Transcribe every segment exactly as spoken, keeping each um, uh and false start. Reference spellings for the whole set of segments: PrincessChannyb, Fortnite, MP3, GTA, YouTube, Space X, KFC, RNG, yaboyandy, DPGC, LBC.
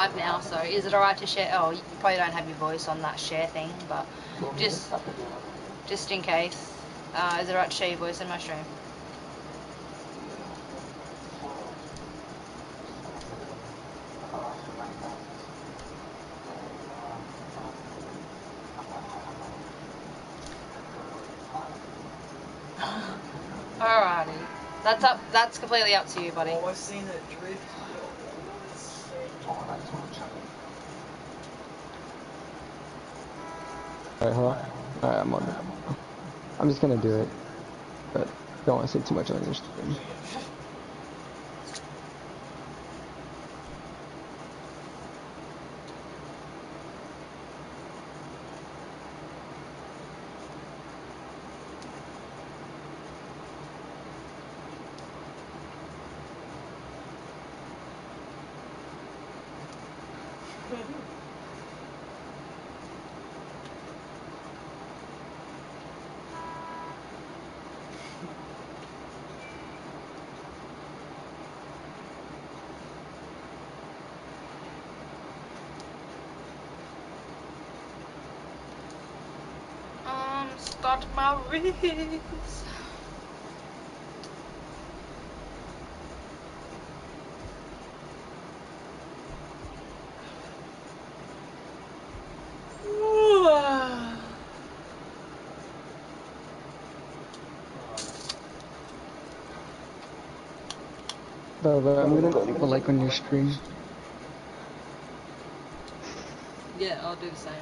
live now, so is it alright to share? Oh, you probably don't have your voice on that share thing, but just just in case, uh, is it alright to share your voice in my stream? Alrighty, that's up. That's completely up to you, buddy. Oh, I've seen it drift. Alright, hold on. Alright, I'm on. I'm just gonna do it, but don't want to say too much on your stream. Start my race. Bubba, I'm gonna leave a like on your screen. Yeah, I'll do the same.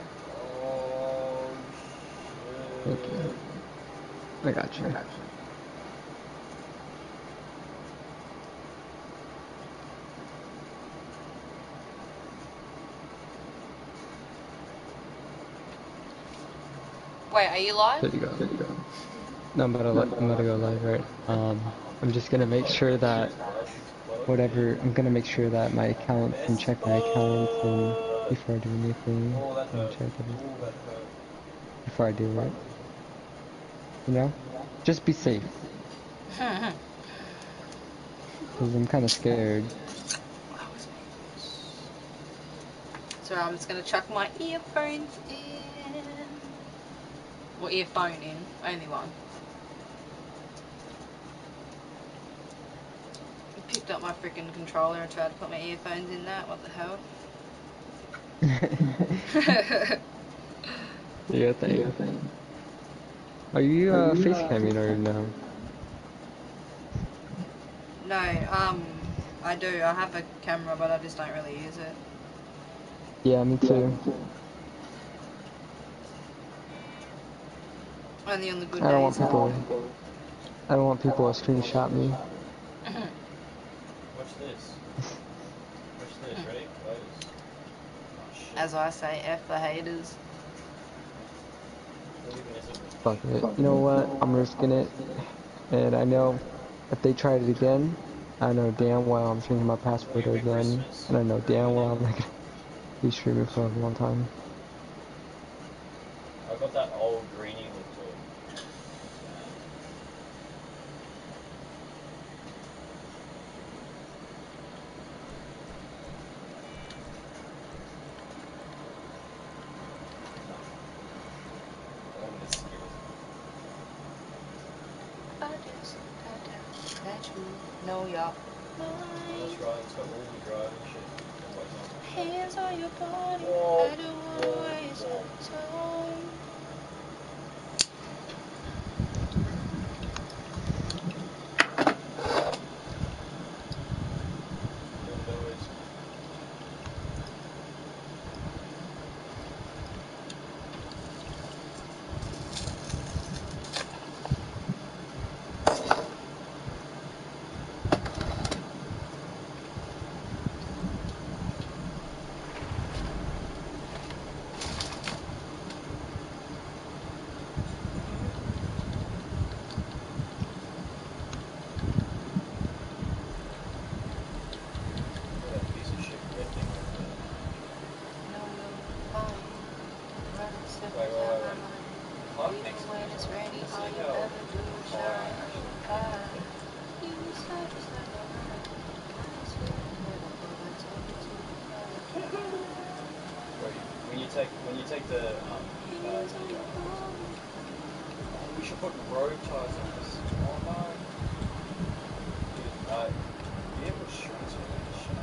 Okay. I got you. I got you. Wait, are you live? There you go. There you go. No, I'm gonna let, I'm gonna go live, right? Um, I'm just gonna make sure that whatever. I'm gonna make sure that my account and check my account and before I do anything, and check everything before I do right. You know? Just be safe. Because I'm kind of scared. So I'm just going to chuck my earphones in. Or earphone in. Only one. I picked up my freaking controller and tried to put my earphones in that. What the hell? Yeah, thank you. Are you uh, face camming or no? No, um, I do. I have a camera, but I just don't really use it. Yeah, me too. Only on the good days. I don't want people. I don't want people to screenshot me. Watch this. Watch this. Ready? Close. Oh, shit. As I say, F the haters. Fuck it. You know what? I'm risking it. And I know if they try it again, I know damn well I'm changing my password again. And I know damn well I'm not gonna be streaming for a long time. I got that old greenie look too. No, yeah. Hands on your body. I don't want to waste time. take when you take the um, uh, we should put road tires on this. Oh no. Dude, uh, do you have insurance on that shit?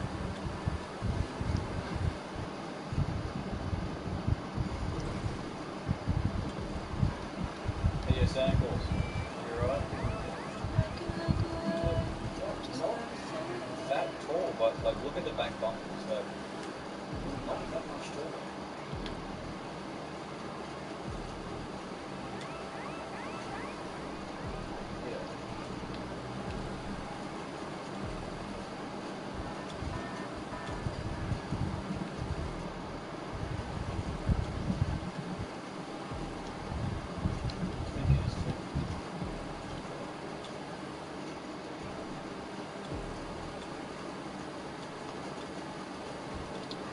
Hey, yes, ankles. You alright? It's not that tall, but like look at the back bump. So not that much taller.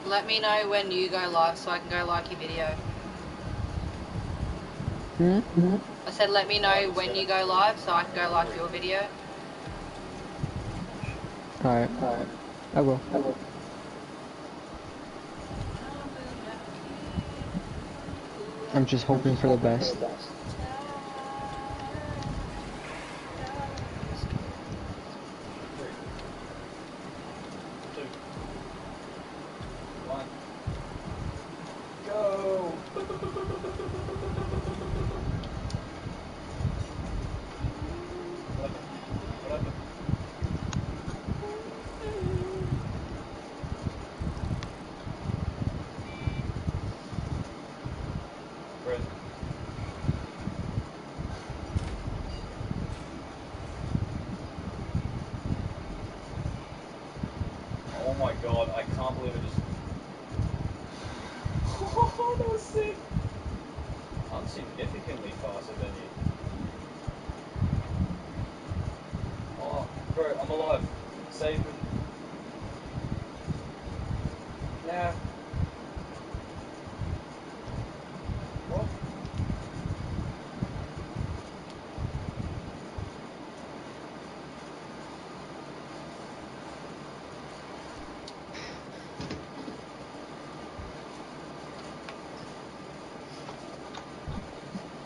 Let me know when you go live so I can go like your video. Mm-hmm. I said let me know when you go live so I can go like your video. Alright, alright. I will, I will. I'm just hoping for the best.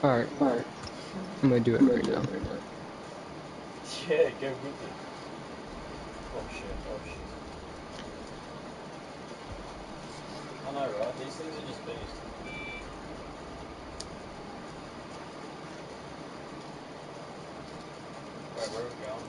Alright, alright. I'm gonna do it right now. Yeah, go with it. Oh shit, oh shit. I know, right? These things are just beasts. Alright, where are we going?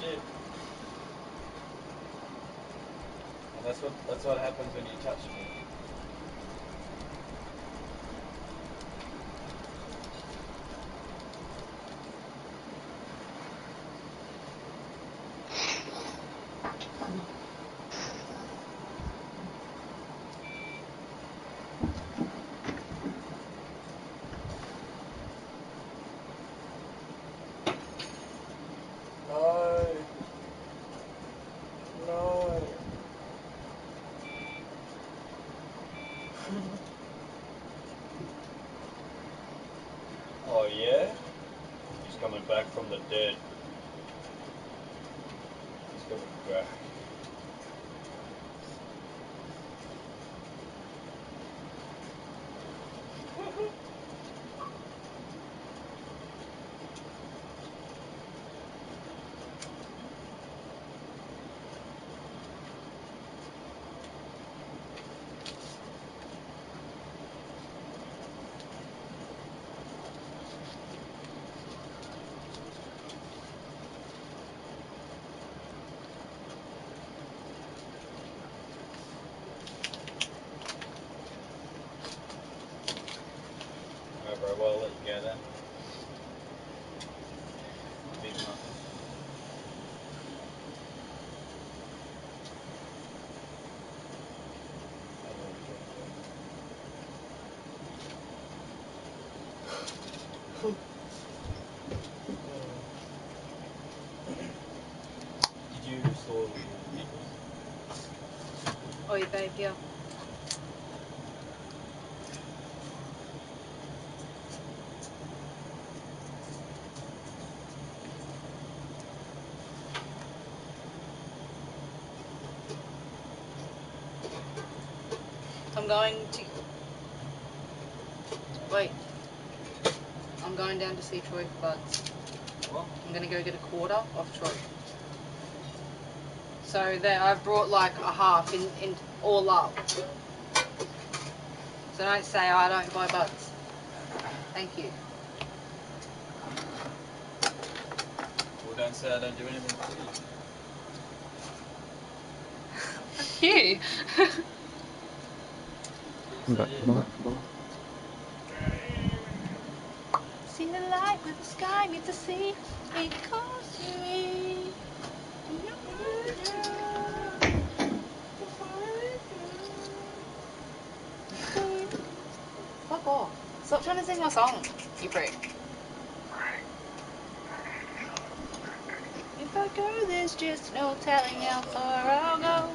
Shit. And that's what that's what happens when you touch me. Back from the dead. He's coming back. Well, I'll let you go then. Big one. Did you restore the vehicles? Oi, babe, yeah. I'm going to... Wait. I'm going down to see Troy for buds. What? I'm going to go get a quarter off Troy. So there, I've brought like a half in, in all up. So don't say I don't buy buds. Thank you. Well, don't say I don't do anything for you. Fuck you. Back to back. See the light with the sky meets the sea. It calls to me. Fuck off. Stop trying to sing my song, you prick. If I go, there's just no telling how far I'll go.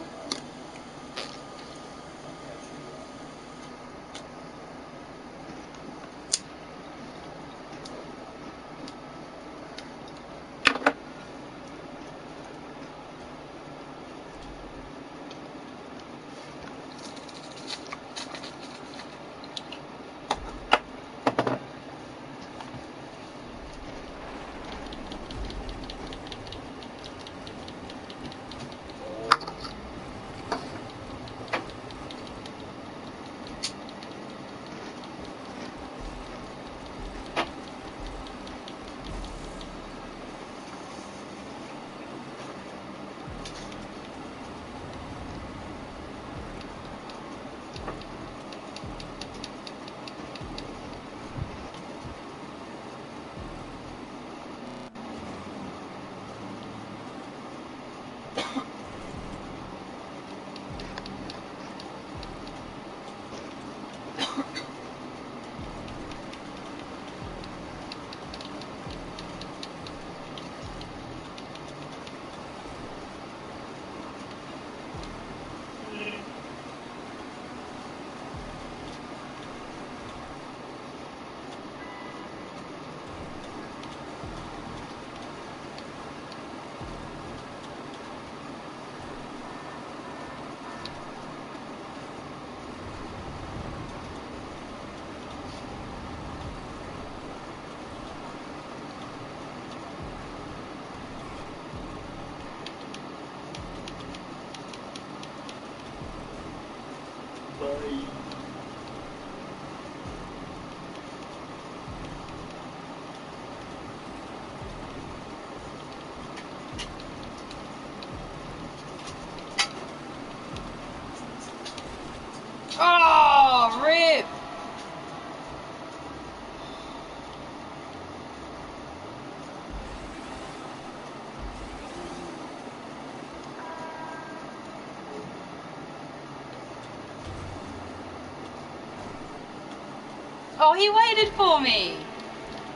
Oh, he waited for me.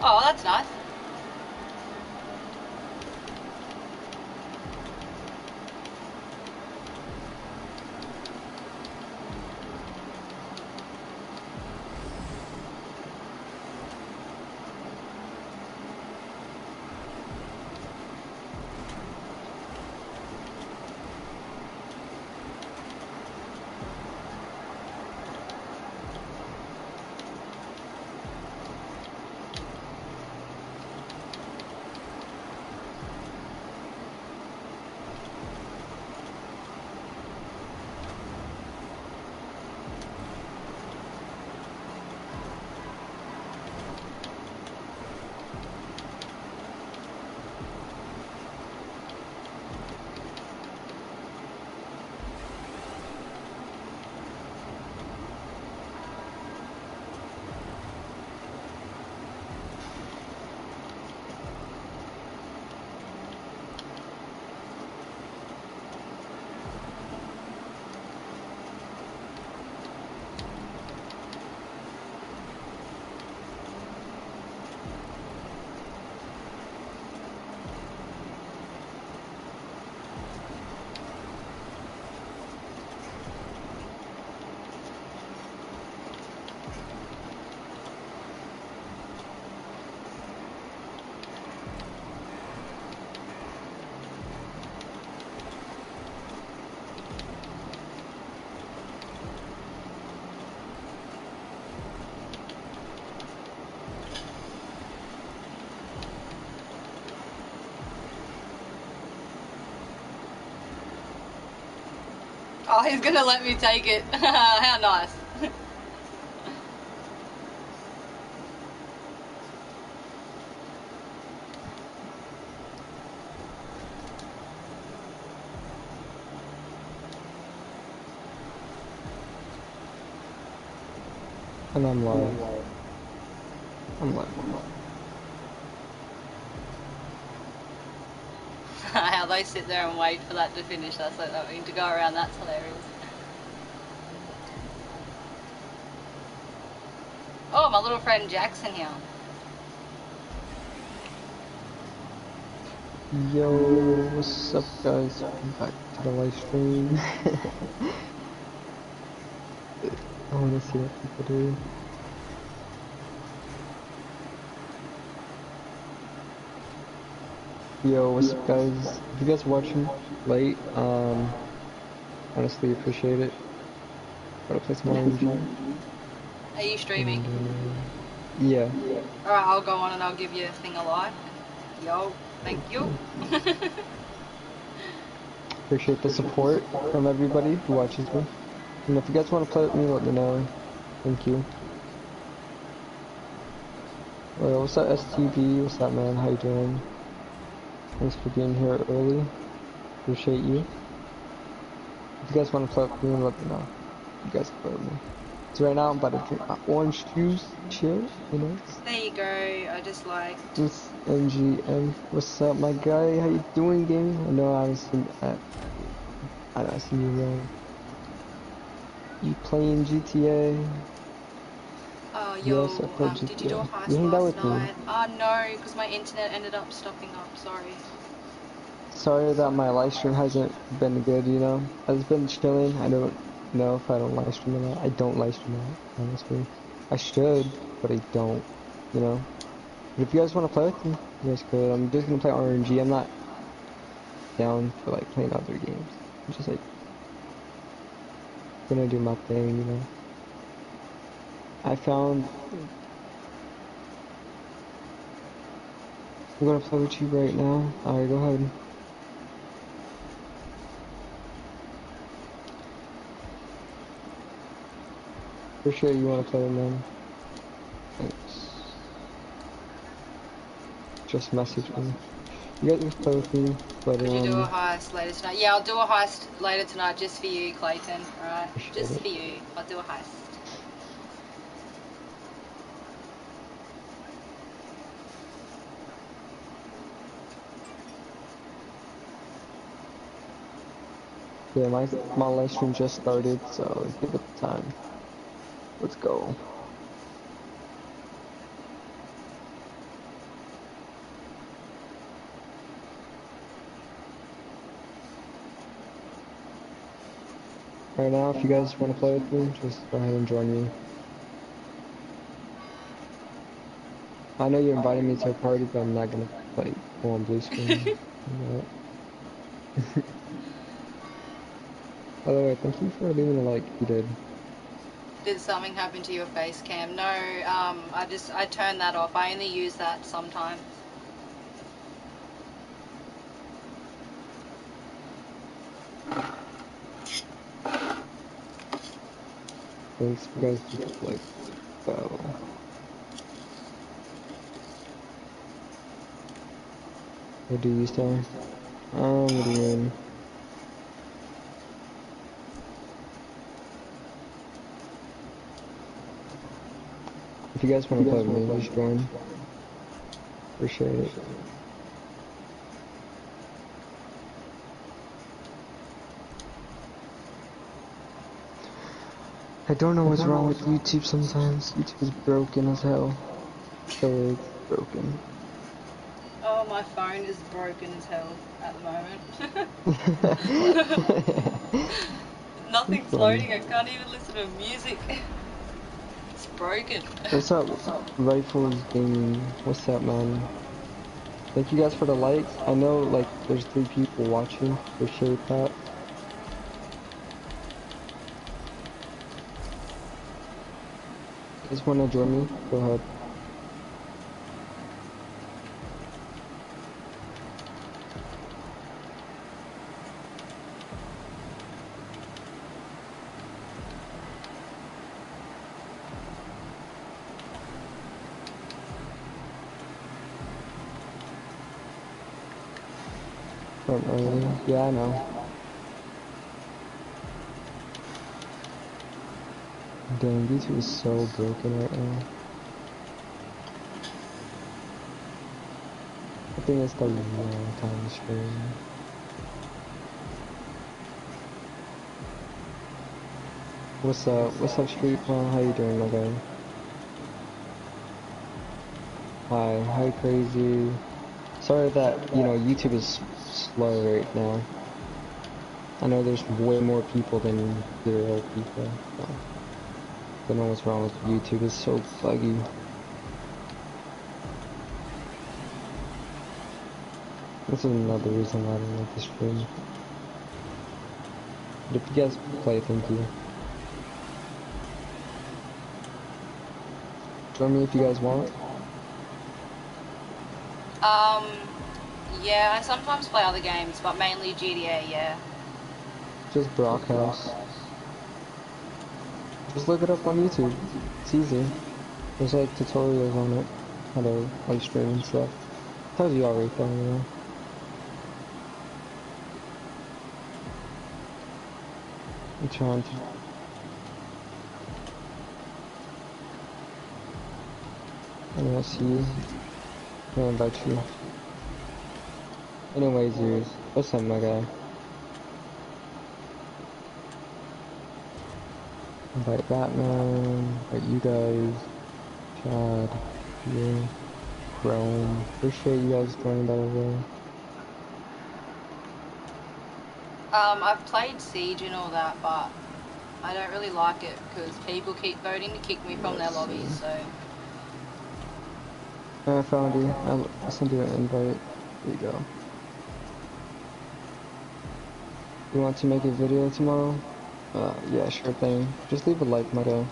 Oh, that's nice. Oh, he's gonna let me take it. How nice. And I'm live. I'm live. I'm live. How they sit there and wait for that to finish, that's like that we need to go around, that's hilarious. Oh, my little friend Jackson here. Yo, what's up guys? Welcome back to the live stream. I want to see what people do. Yo, what's up guys? If you guys are watching late, um, honestly appreciate it. Gotta play some more. Are you streaming? And, uh, yeah. yeah. Alright, I'll go on and I'll give you a thing a like. Yo, thank you. Appreciate the support from everybody who watches me. And if you guys want to play with me, let me know. Thank you. Well, what's up S T B? What's up man? How you doing? Thanks for being here early. Appreciate you. If you guys want to play with me, let me know. You guys can play with me. So right now I'm about to drink my orange juice. Cheers, you know? There you go. I just like... It's M G M. What's up my guy? How you doing game? I know I haven't seen that. I don't see you wrong. You playing G T A? Oh, yo, yes, um, G T A. Did you do a heist you last night? Ah, oh, no, because my internet ended up stopping up, sorry. Sorry that my live stream hasn't been good, you know? I've been chilling, I don't know if I don't live stream or not. I don't live stream or not, honestly. I should, but I don't, you know? But if you guys want to play with me, you guys could. I'm just going to play R N G, I'm not down for, like, playing other games. I'm just, like... gonna do my thing, you know. I found I'm gonna play with you right now. Alright, go ahead. For sure you wanna play with them. Thanks. Just message me. You guys can play with me, but um, could you do a heist later tonight? Yeah, I'll do a heist later tonight just for you, Clayton, alright? Just it. for you. I'll do a heist. Yeah, my, my live stream just started, so give it time. Let's go. Right now, if you guys want to play with me, just go ahead and join me. I know you invited me to a party, but I'm not gonna like go on blue screen. By the way, thank you for leaving a like. You did. Did something happen to your face cam? No, um, I just I turned that off. I only use that sometimes. Thanks for guys to get like so. What do you start? Um what do you mean? If you guys wanna play with me, just join. Appreciate it. I don't know what's wrong with YouTube sometimes. YouTube is broken as hell. So it's broken. Oh, my phone is broken as hell at the moment. Nothing's loading, I can't even listen to music. It's broken. What's up, what's up? Rifles Gaming? What's up, man? Thank you guys for the likes. I know, like, there's three people watching. Appreciate that. Just wanna join me? Go ahead. Don't know really. Yeah, I know. Dang, YouTube is so broken right now. I think it's the long time stream. What's up? What's up, Street Clown? How you doing, my guy? Hi, hi, crazy. Sorry that, you know, YouTube is slow right now. I know there's way more people than zero people. So. I don't know what's wrong with YouTube, it's so buggy. This is another reason why I don't like this stream. But if you guys play, thank you. Join me if you guys want. Um, yeah, I sometimes play other games, but mainly G T A, yeah. Just Brockhouse. Just look it up on YouTube. It's easy. There's like tutorials on it, how to like stream and stuff. It tells you all right there, you know. I'm trying to. I don't see you. I don't know about you. Anyways, yours. What's up, my guy? Invite Batman, invite you guys, Chad, you, Chrome. Appreciate you guys joining, by the way. Um, I've played Siege and all that, but I don't really like it because people keep voting to kick me from Let's their lobbies, see. so. I found you. I'll, I'll send you an invite. There you go. You want to make a video tomorrow? Uh, yeah, sure thing. Just leave a like, my guy.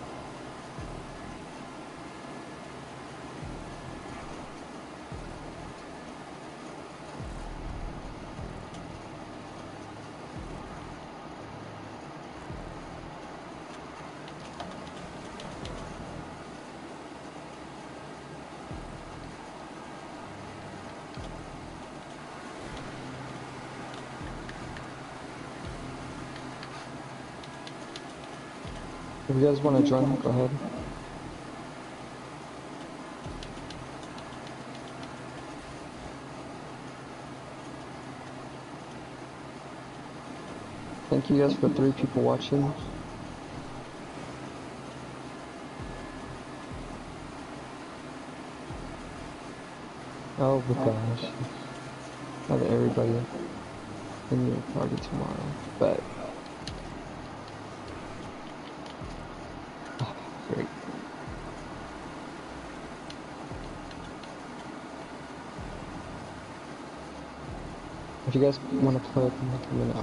If you guys want to join, go ahead. Thank you guys for three people watching. Oh my gosh. Not everybody in your party tomorrow, but. If you guys want to play with me, let me know.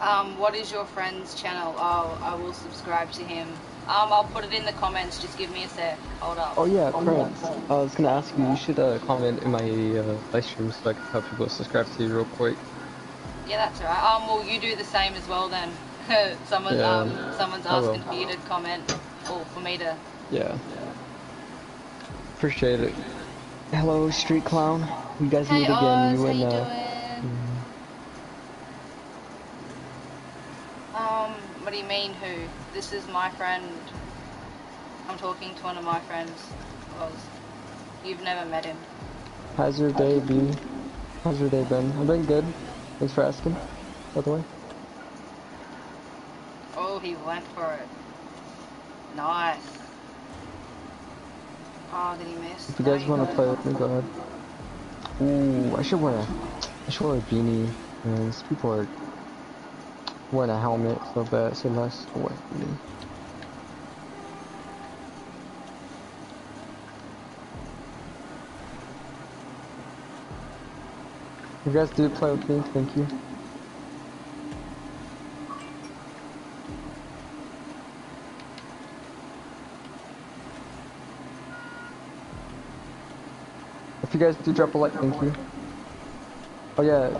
Um, what is your friend's channel? Oh, I will subscribe to him. Um, I'll put it in the comments. Just give me a sec. Hold up. Oh yeah, Prince. I was gonna ask you. You should uh, comment in my uh, live stream so I can help people subscribe to you real quick. Yeah, that's alright. Um, well, you do the same as well then. Someone, yeah. um, someone's asking for you to comment or for me to. Yeah. Appreciate it. Hello, Street Clown. You guys hey, meet again. Oz, you and uh. Mm-hmm. Um, what do you mean? Who? This is my friend. I'm talking to one of my friends. Oz. You've never met him. How's your day been? How's your day been? I've been good. Thanks for asking. By the way. Oh, he went for it. Nice. Oh, did he miss? If you guys want to play with me, go ahead. Ooh, I should wear a, I should wear a beanie. Man, these people are wearing a helmet, so bad, so nice. I'll wear a beanie. You guys do play with me, thank you. If you guys do drop a like, thank you. Oh yeah,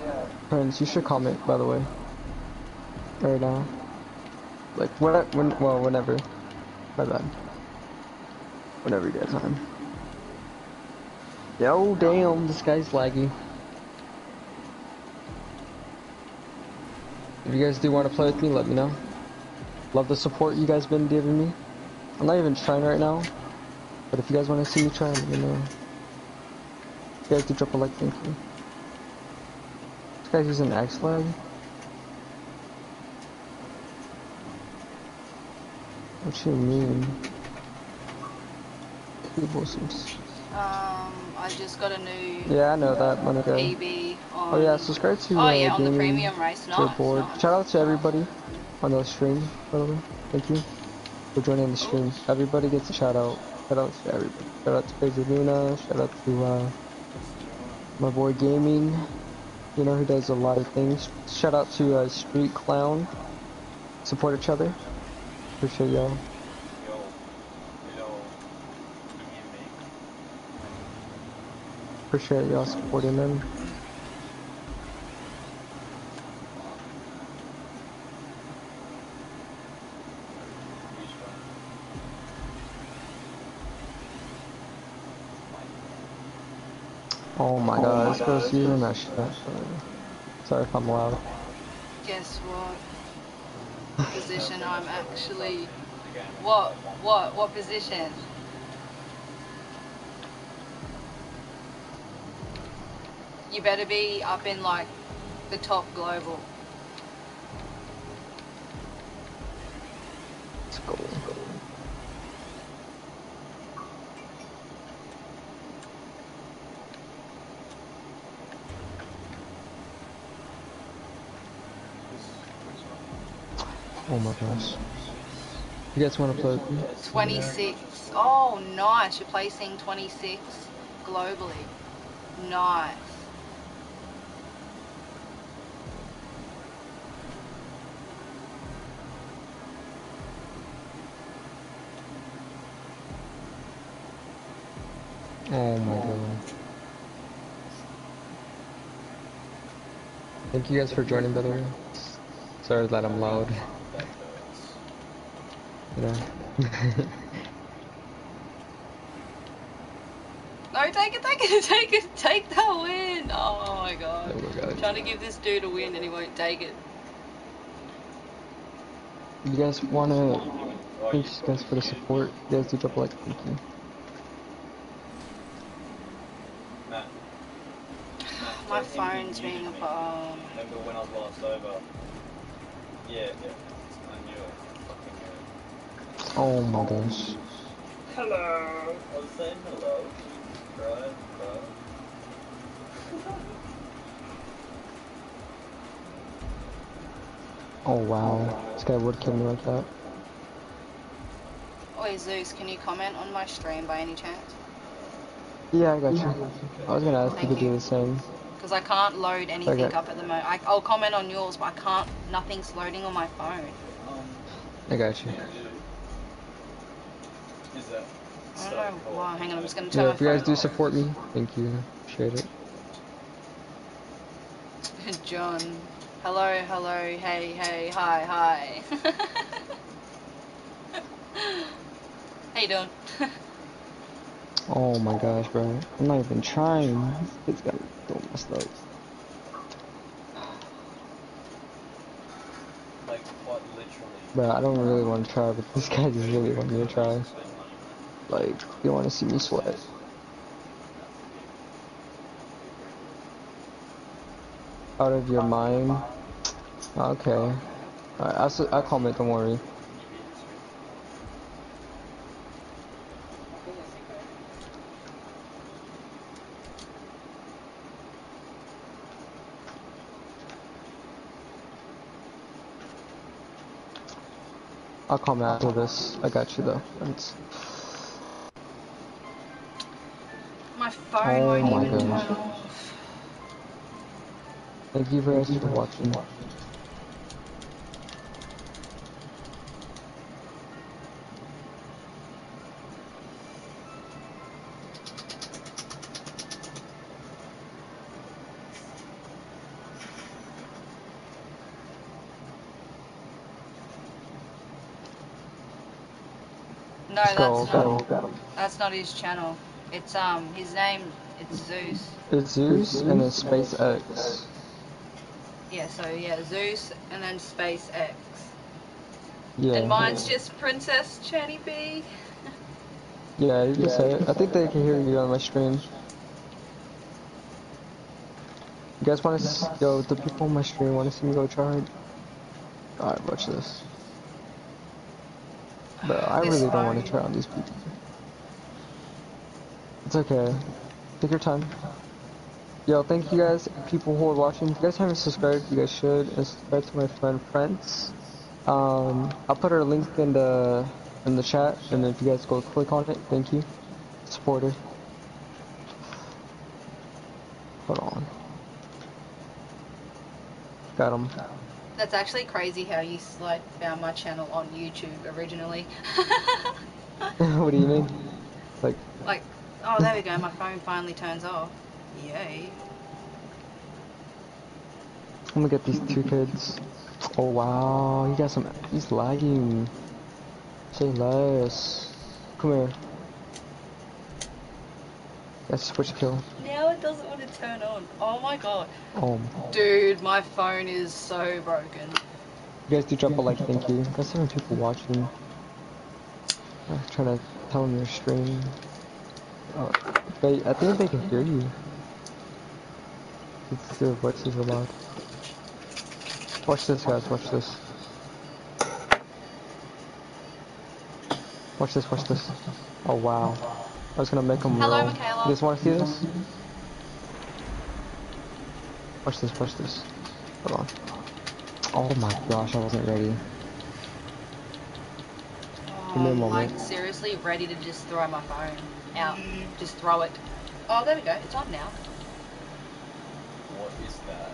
Prince, you should comment, by the way. Right now. Like, when, I, when well, whenever. My bad. Whenever you get time. Oh damn, this guy's laggy. If you guys do want to play with me, let me know. Love the support you guys been giving me. I'm not even trying right now, but if you guys want to see me try, let me know. If you guys do, drop a like, thank you. This guy's using axe lag. What you mean? Um, I just got a new. Yeah, I know that. Let me go. P B on, oh yeah, subscribe to. Oh yeah, uh, on the premium race. Nice, nice. Shout out to everybody on the stream, by the way. Thank you for joining the stream. Oops. Everybody gets a shout out. Shout out to everybody. Shout out to Crazy Luna. Shout out to uh, my boy Gaming. You know, who does a lot of things. Shout out to uh, Street Clown. Support each other. Appreciate y'all. Appreciate y'all supporting them. Oh my oh god, this girl's using that shit. Sorry if I'm loud. Guess what position I'm actually. What? What? What position? You better be up in like the top global. Let's go. Let's go. Oh my gosh. You guys want to play? twenty-six. Oh, nice. You're placing twenty-six globally. Nice. Oh my god. Thank you guys for joining, by the way. Sorry that I'm loud. Yeah. No, take it, take it, take it, take that win! Oh my god. Oh my god. I'm trying to give this dude a win and he won't take it. You guys wanna... Thanks guys for the support. You guys do drop a like, thank you. My phone's being a bomb. Remember when I was last over? Yeah, yeah. I knew it. Oh my gosh. Hello. I was saying hello. Right, right. Oh wow. This guy would kill me like that. Oi Zeus, can you comment on my stream by any chance? Yeah, I got you. I was gonna ask you to do the same. Because I can't load anything okay. up at the moment. I, I'll comment on yours, but I can't. Nothing's loading on my phone. I got you. Is that? I don't know why. Hang on, I'm just gonna turn yeah, my if phone you guys do off. Support me, thank you. Appreciate it. John, hello, hello, hey, hey, hi, hi. How you doing? Oh my gosh, bro. I'm not even trying. It's got to mess up. Like, what literally? Bro, I don't really want to try, but this guy just really wants me to try. Like, you want to see me sweat. Out of your mind? Okay. Alright, I'll, I'll comment, don't worry. I'll come after this. I got you though. It's... My phone oh won't my even turn off. Thank you very much for watching. No, that's not, that's not his channel. It's um his name It's Zeus. It's Zeus, Zeus and then Space and X. X. Yeah, so yeah, Zeus and then Space X. Yeah. And mine's yeah. just Princess Channyb. Yeah, you can yeah, say it. I think they can hear you on my stream. You guys want to go? The people on my stream want to see me go try. Alright, watch this. But I this really don't want to try on these people. It's okay. Take your time. Yo, thank you guys, people who are watching. If you guys haven't subscribed, you guys should. And subscribe to my friend Prince. Um, I'll put her link in the in the chat, and if you guys go click on it, thank you. Support her. Hold on. Got him. That's actually crazy how you like found my channel on YouTube originally. What do you mean? Like. Like, oh, there we go. My phone finally turns off. Yay. I'm gonna get these two kids. Oh wow, you got some. He's lagging. Say less. Come here. That's switch kill. Now it doesn't want to turn on. Oh my god. Oh. Dude, my phone is so broken. You guys do drop a like, thank you. That's so many people watching. I'm trying to tell them your stream. Oh, they, I think they can hear you. It's their voices are loud. Watch this, guys. Watch this. Watch this. Watch this. Oh wow. I was gonna make them roll. Hello, Michaela. You guys wanna see this? Watch this, watch this. Hold on. Oh my gosh, I wasn't ready. Oh, Give me a moment. I'm seriously ready to just throw my phone out. Mm-hmm. Just throw it. Oh, there we go. It's on now. What is that?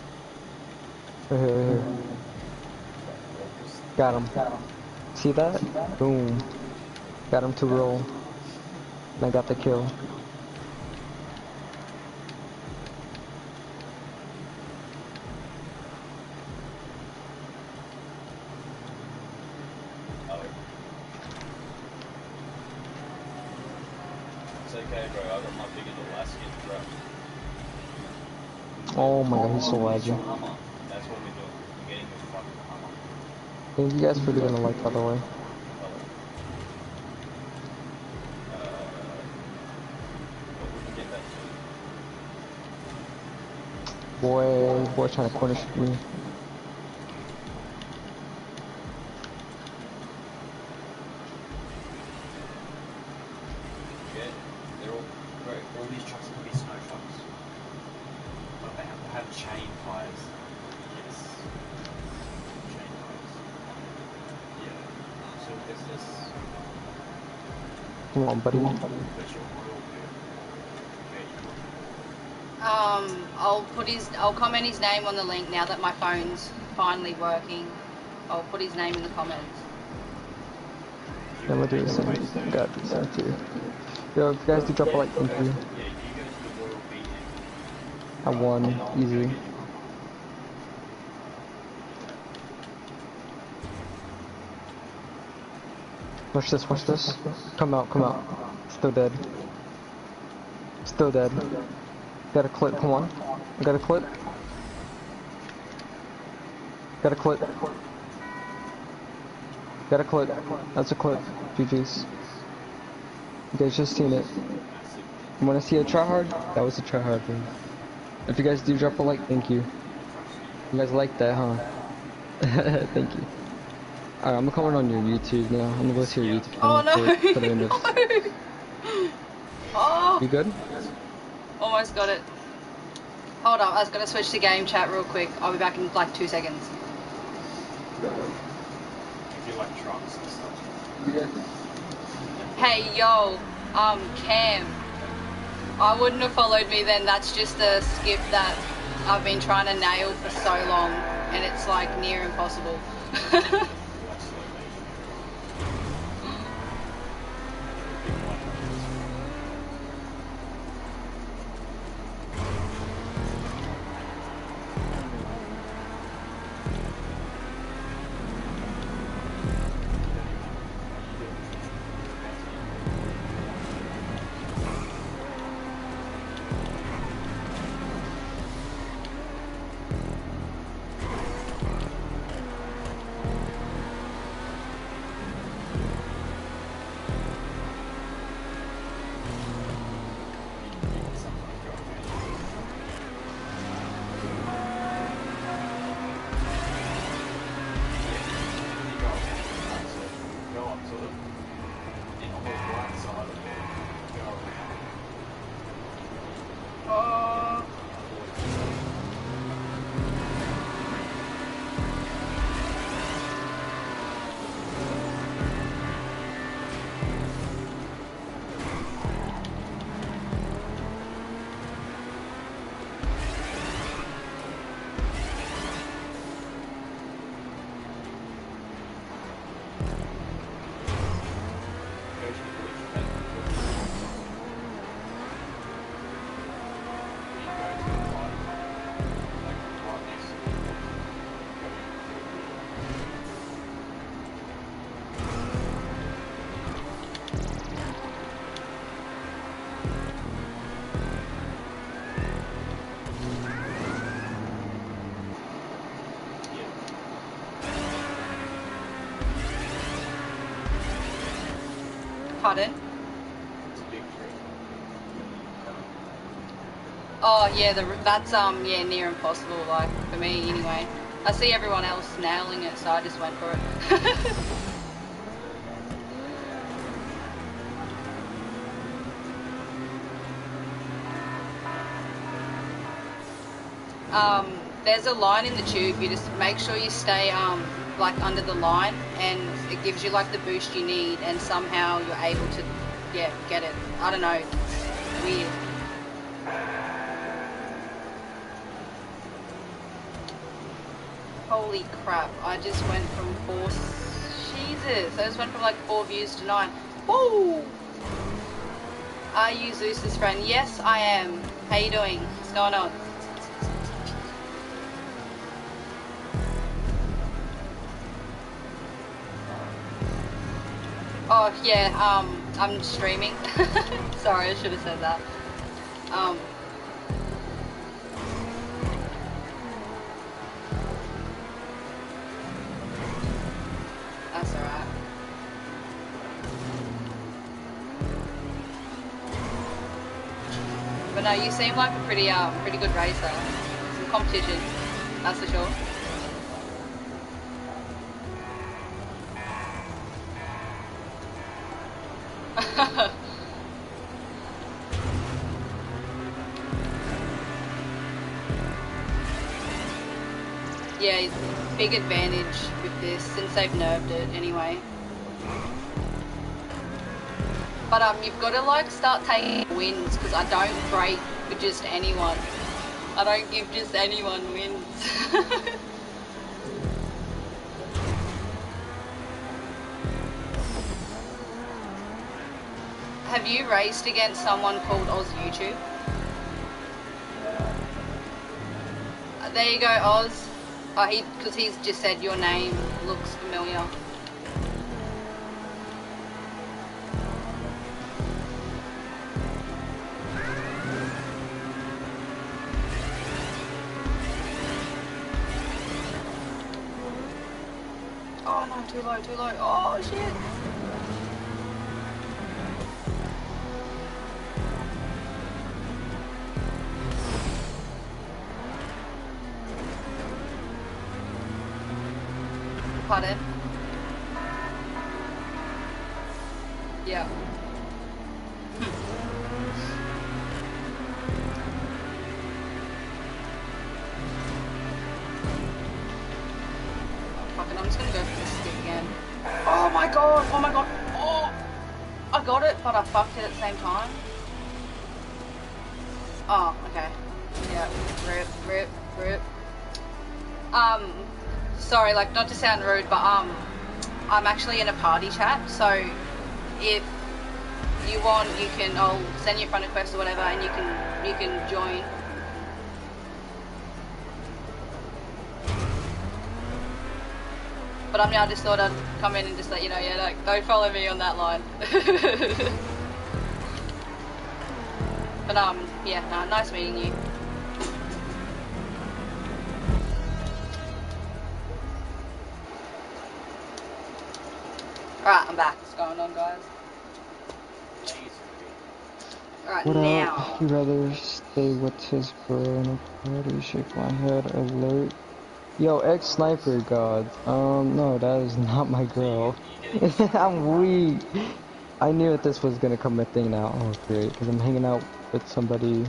Right here, right here. Got him. Got him. See that? See that? Boom. Got him to roll. I got the kill. Oh. It's okay, bro. I got my big in the last hit, bro. Oh my god, he's so laggy. That's what we do. We're getting the fucking hammer. Thank you guys for doing the like, by the way. Boy, boy trying to corner shoot me. Come on, buddy. Um, I'll put his, I'll comment his name on the link now that my phone's finally working. I'll put his name in the comments. Yeah, we'll do this one. Got this one too. Yo, if you guys do drop a like, thank you. I won, easy. Watch this, watch this. Come out, come out. Still dead. Still dead. Got a clip, come on. Got a clip. Got a clip. Got a clip. That's a clip. G G's. You guys just seen it. You wanna see a tryhard? That was a tryhard thing. If you guys do drop a like, thank you. You guys like that, huh? Thank you. Alright, I'm gonna comment on your YouTube now. I'm gonna go to your YouTube. Oh no! Put it in this. Oh! You good? Almost got it. Hold up, I was gonna switch to game chat real quick. I'll be back in like two seconds. If you like trucks and stuff. Yeah. Hey yo, um Cam. I wouldn't have followed me then, that's just a skip that I've been trying to nail for so long and it's like near impossible. Pardon? It's a big tree. Oh yeah, the, that's um yeah near impossible, like for me anyway. I see everyone else nailing it, so I just went for it. Um, there's a line in the tube, you just make sure you stay um, like under the line and it gives you like the boost you need, and somehow you're able to yeah, get it. I don't know, it's weird. Holy crap, I just went from four, Jesus, I just went from like four views to nine. Woo! Are you Zeus's friend? Yes, I am. How you doing? What's going on? Oh yeah, um, I'm streaming. Sorry, I should have said that. Um, that's alright. But no, you seem like a pretty, um, pretty good racer. Some competition, that's for sure. Yeah, it's a big advantage with this since they've nerfed it anyway. But um, you've got to like start taking wins, because I don't break with just anyone. I don't give just anyone wins. Have you raced against someone called Oz YouTube? There you go, Oz. Oh, he, because he's just said your name looks familiar. Oh no, too low, too low. Oh shit. Pardon? Yeah. Oh, fucking, I'm just gonna go for this stick again. Oh my god, oh my god, oh! I got it, but I fucked it at the same time. Oh, okay. Yeah, rip, rip, rip. Um... Sorry, like, not to sound rude, but um, I'm actually in a party chat, so if you want, you can, I'll send you a friend request or whatever, and you can, you can join. But I mean, I just thought I'd come in and just let you know, yeah, like, don't follow me on that line. But um, yeah, no, nice meeting you. Alright, I'm back. What's going on, guys? Alright, now. Up? He'd rather stay with his bro in a party. Shake my head. Alert. Yo, ex-sniper god. Um, no, that is not my girl. I'm weak. I knew that this was gonna come a thing now. Oh, great. Because I'm hanging out with somebody.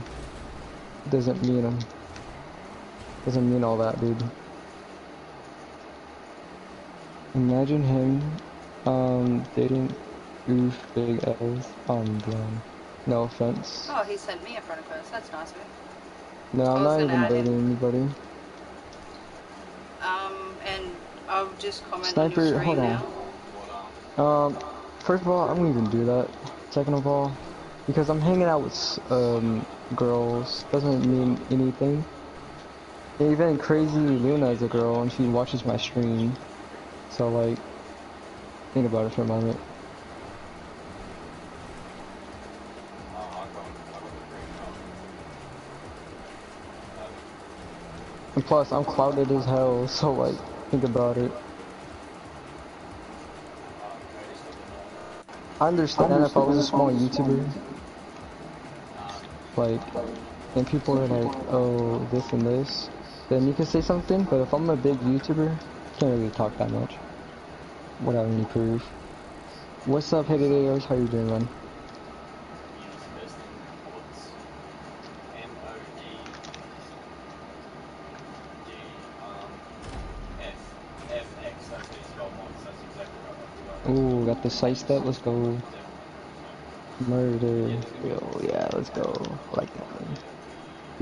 Doesn't mean him. Doesn't mean all that, dude. Imagine him. Um, they didn't oof big L's. Um, damn. No offense. Oh, he sent me a friend request. That's nice of him. No, I'm not even dating anybody. Um, and I'll just comment. Sniper, hold on. Um, first of all, I won't even do that. Second of all, because I'm hanging out with um girls doesn't mean anything. Even crazy Luna is a girl, and she watches my stream. So like. Think about it for a moment. And plus, I'm clouded as hell, so like, think about it. I understand, I understand if I was a small YouTuber, like, and people are like, oh, this and this, then you can say something, but if I'm a big YouTuber, can't really talk that much without any proof. What's up, hey videos? How you doing, man? Ooh, got the side step, let's go. Murder. Yo, yeah, let's go. I like that one.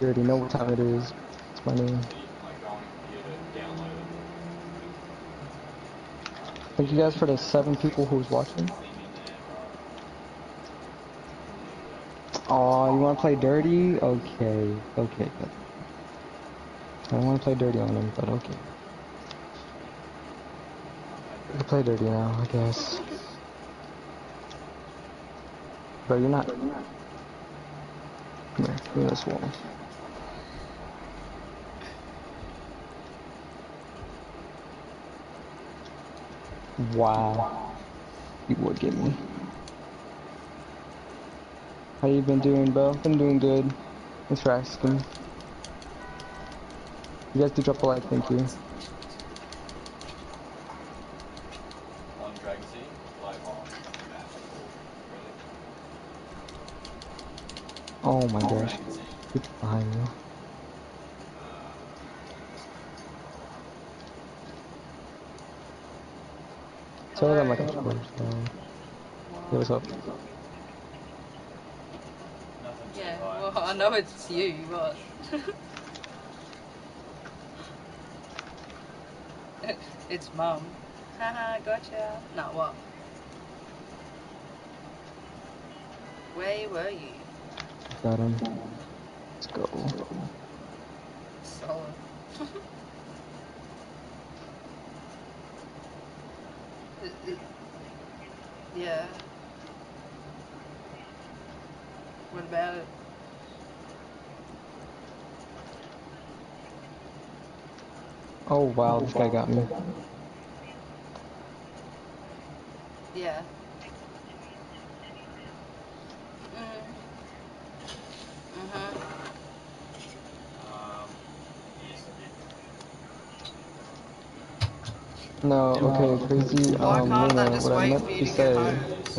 You already know what time it is. It's my name. Thank you guys for the seven people who's watching. Aw, you wanna play dirty? Okay, okay, good. I don't wanna play dirty on him, but okay. I can play dirty now, I guess. Bro, you're not. Come here, give me this wall. Wow. You would get me. How you been doing, bro? Been doing good. Thanks for asking. You guys do drop a like, thank you. Oh my gosh, it's behind me. Sorry that my controller is down. Hey, what's up? Yeah, well, I know it's you, but... It's mum. Haha, gotcha. Nah, what? Where were you? Got him. Let's go. Solid. it, it, yeah. What about it? Oh wow, this guy got me. Yeah. No, okay, crazy, um, Luna, what I meant to say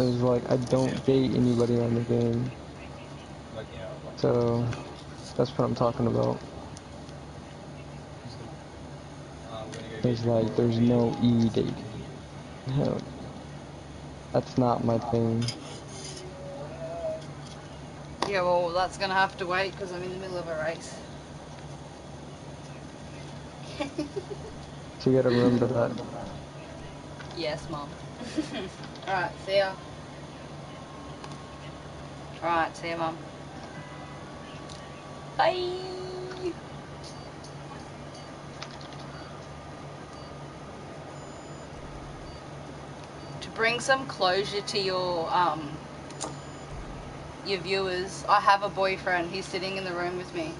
is, like, I don't date anybody on the game. So, that's what I'm talking about. There's, like, there's no e-dating. No. That's not my thing. Yeah, well, that's gonna have to wait, because I'm in the middle of a race. So you gotta remember that. Yes, mom. Alright, see ya. Alright, see ya, mom. Bye! To bring some closure to your, um, your viewers, I have a boyfriend. He's sitting in the room with me.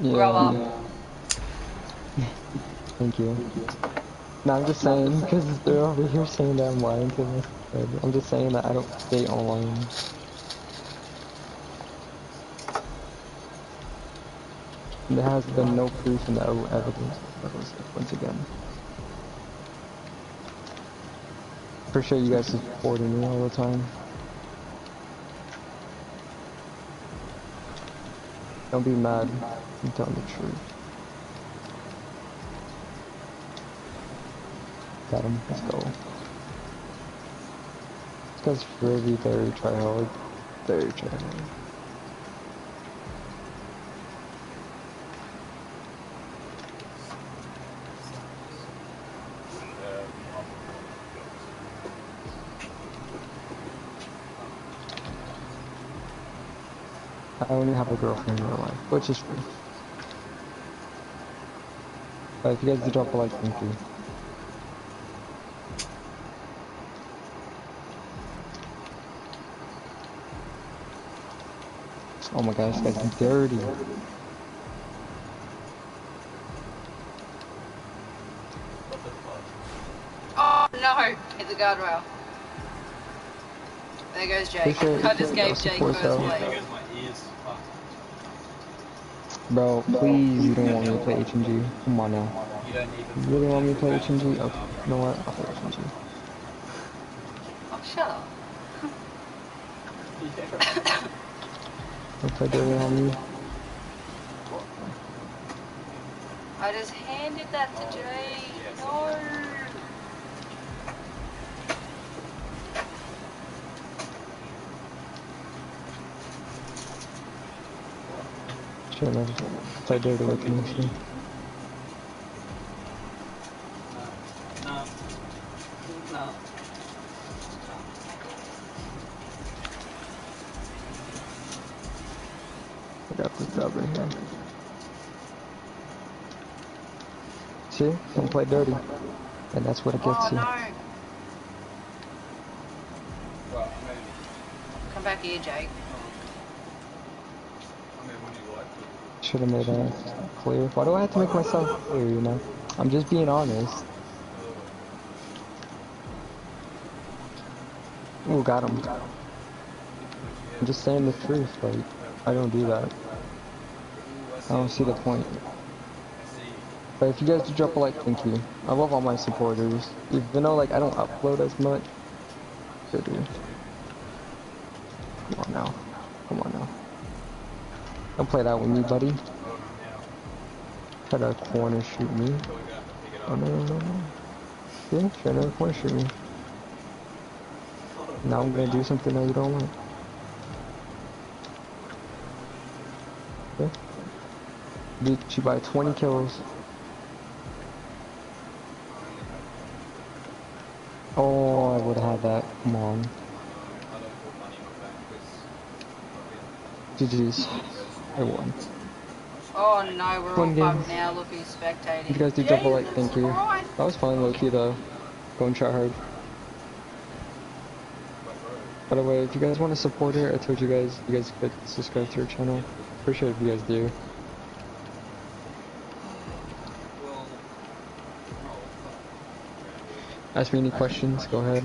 Yeah, grow up. Yeah. Thank you. No, I'm just saying, because they're over here saying that I'm lying to me. I'm just saying that I don't stay online. There has been no proof and no evidence of this, once again. Appreciate you guys supporting me all the time. Don't be mad. I'm telling the truth. Got him, let's go. This guy's really very tryhard. Very tryhard. I only have a girlfriend in real life, which is true. But if you guys do drop a like, thank you. Oh my gosh, this guy's dirty. Oh no! Hit the guardrail. There goes Jake. I just gave Jake first play. Bro, please, you don't want me to play H M G. Come on now. You really want me to play H M G? Okay, you know what? I'll play H M G. Oh, shut up. I'll play David on you. I just handed that to Jay. No. Sure, I'll play David with me. See, don't play dirty, and that's what it gets oh, you. No. Come back here, Jake. Should have made that clear. Why do I have to make myself clear? You know, I'm just being honest. Oh, got him. I'm just saying the truth. Like, I don't do that. I don't see the point. But if you guys do drop a like, thank you. I love all my supporters. Even though, like, I don't upload as much. So, dude. Come on now. Come on now. Don't play that with me, buddy. Try to corner shoot me. Oh, no, no, no, no. Yeah, try to corner shoot me. Now I'm gonna do something that you don't want. Okay. Beat you by twenty kills. Oh, I would have that. Come on. G G's. I won. Oh no, we're all fucked now. Look who's spectating. You guys do double like, thank you. That was fun, Loki, though. Go and try hard. By the way, if you guys want to support her, I told you guys, you guys could subscribe to her channel. Appreciate it if you guys do. Ask me any questions, go ahead.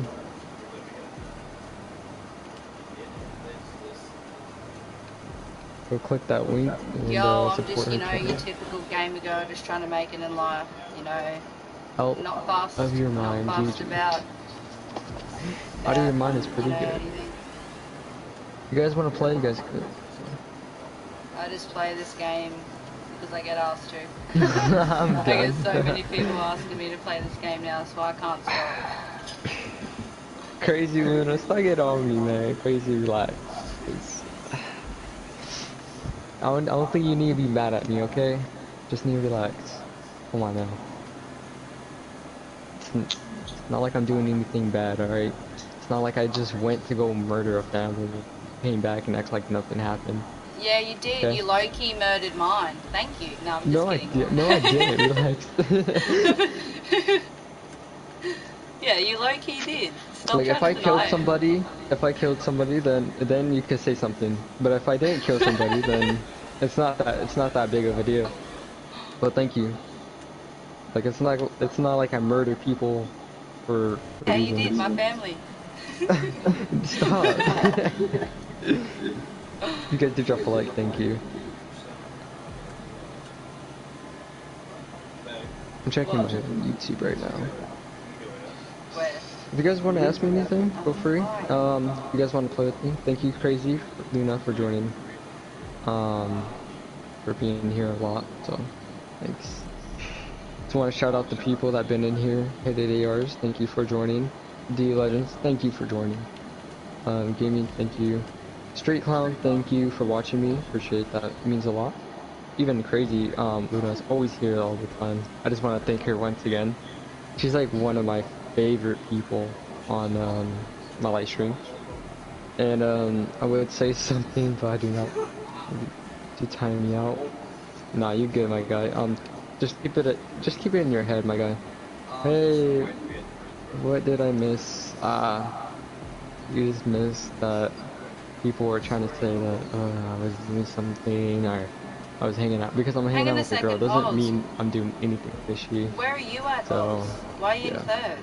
Go click that link. And, Yo, uh, I'm just, you know, your typical gamer girl, just trying to make it in life, you know. Out not fast, of your mind, not fast about. Out of your mind is pretty good. Anything. You guys want to play? You guys could. I just play this game because I get asked to. I'm I get so many people asking me to play this game now, so I can't stop. Crazy Luna, stuck it on me, man. Crazy, relax. It's... I don't, I don't think you need to be mad at me, okay? Just need to relax. Come on now. It's not like I'm doing anything bad, alright? It's not like I just went to go murder a family, came back and act like nothing happened. Yeah, you did. Okay. You low-key murdered mine. Thank you. No, I'm just no, kidding. I did. No, I didn't. Relax. Yeah, you low-key did. Stop like, if I killed it. somebody, if I killed somebody, then then you could say something. But if I didn't kill somebody, then it's not that it's not that big of a deal. But thank you. Like, it's not it's not like I murder people for. for yeah, reasons. You did. My family. Stop. You guys did drop a like, thank you. I'm checking my YouTube right now. If you guys want to ask me anything, feel free. Um, if you guys want to play with me, thank you, Crazy Luna, for joining. Um, for being here a lot, so thanks. Just want to shout out the people that been in here. HeyDayDayArs, thank you for joining. D Legends, thank you for joining. Um, Gaming, thank you. Straight Clown, thank you for watching me. Appreciate that. It means a lot. Even Crazy um, Luna is always here all the time. I just want to thank her once again. She's like one of my favorite people on um, my live stream. And um, I would say something, but I do not. You time me out. Nah, you good, my guy. Um, just keep it. Just keep it in your head, my guy. Hey, what did I miss? Ah, uh, you just missed that. People were trying to say that uh, I was doing something or I was hanging out because I'm hanging Hang out with a girl doesn't Oz. mean I'm doing anything fishy. Where are you at? So, Why are you yeah. in third?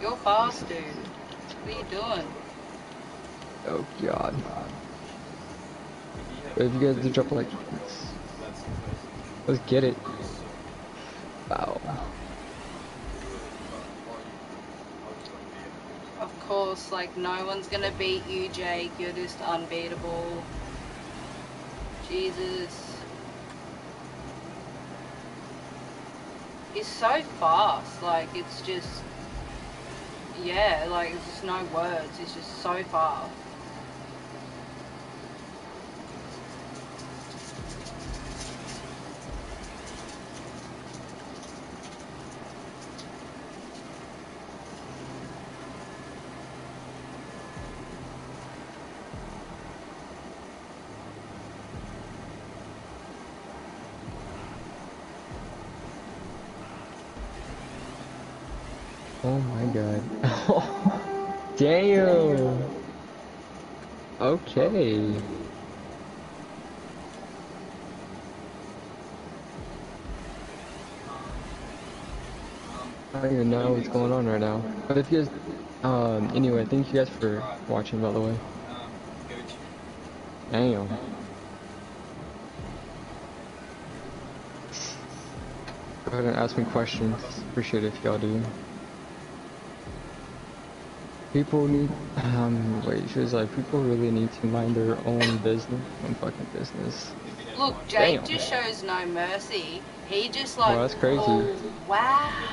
You're fast, dude. What are you doing? Oh god. Wait, if you guys do drop like... Let's get it. Wow. Of course, like, no one's gonna beat you, Jake. You're just unbeatable. Jesus. He's so fast, like, it's just... Yeah, like, it's just no words. It's just so fast. Oh my god. Damn! Okay. I don't even know what's going on right now. But if you guys, um, anyway, thank you guys for watching, by the way. Damn. Go ahead and ask me questions. Appreciate it if y'all do. People need, um, wait, she was like, people really need to mind their own business, own fucking business. Look, Jake Damn. just shows no mercy. He just like, oh, that's crazy. Oh, wow.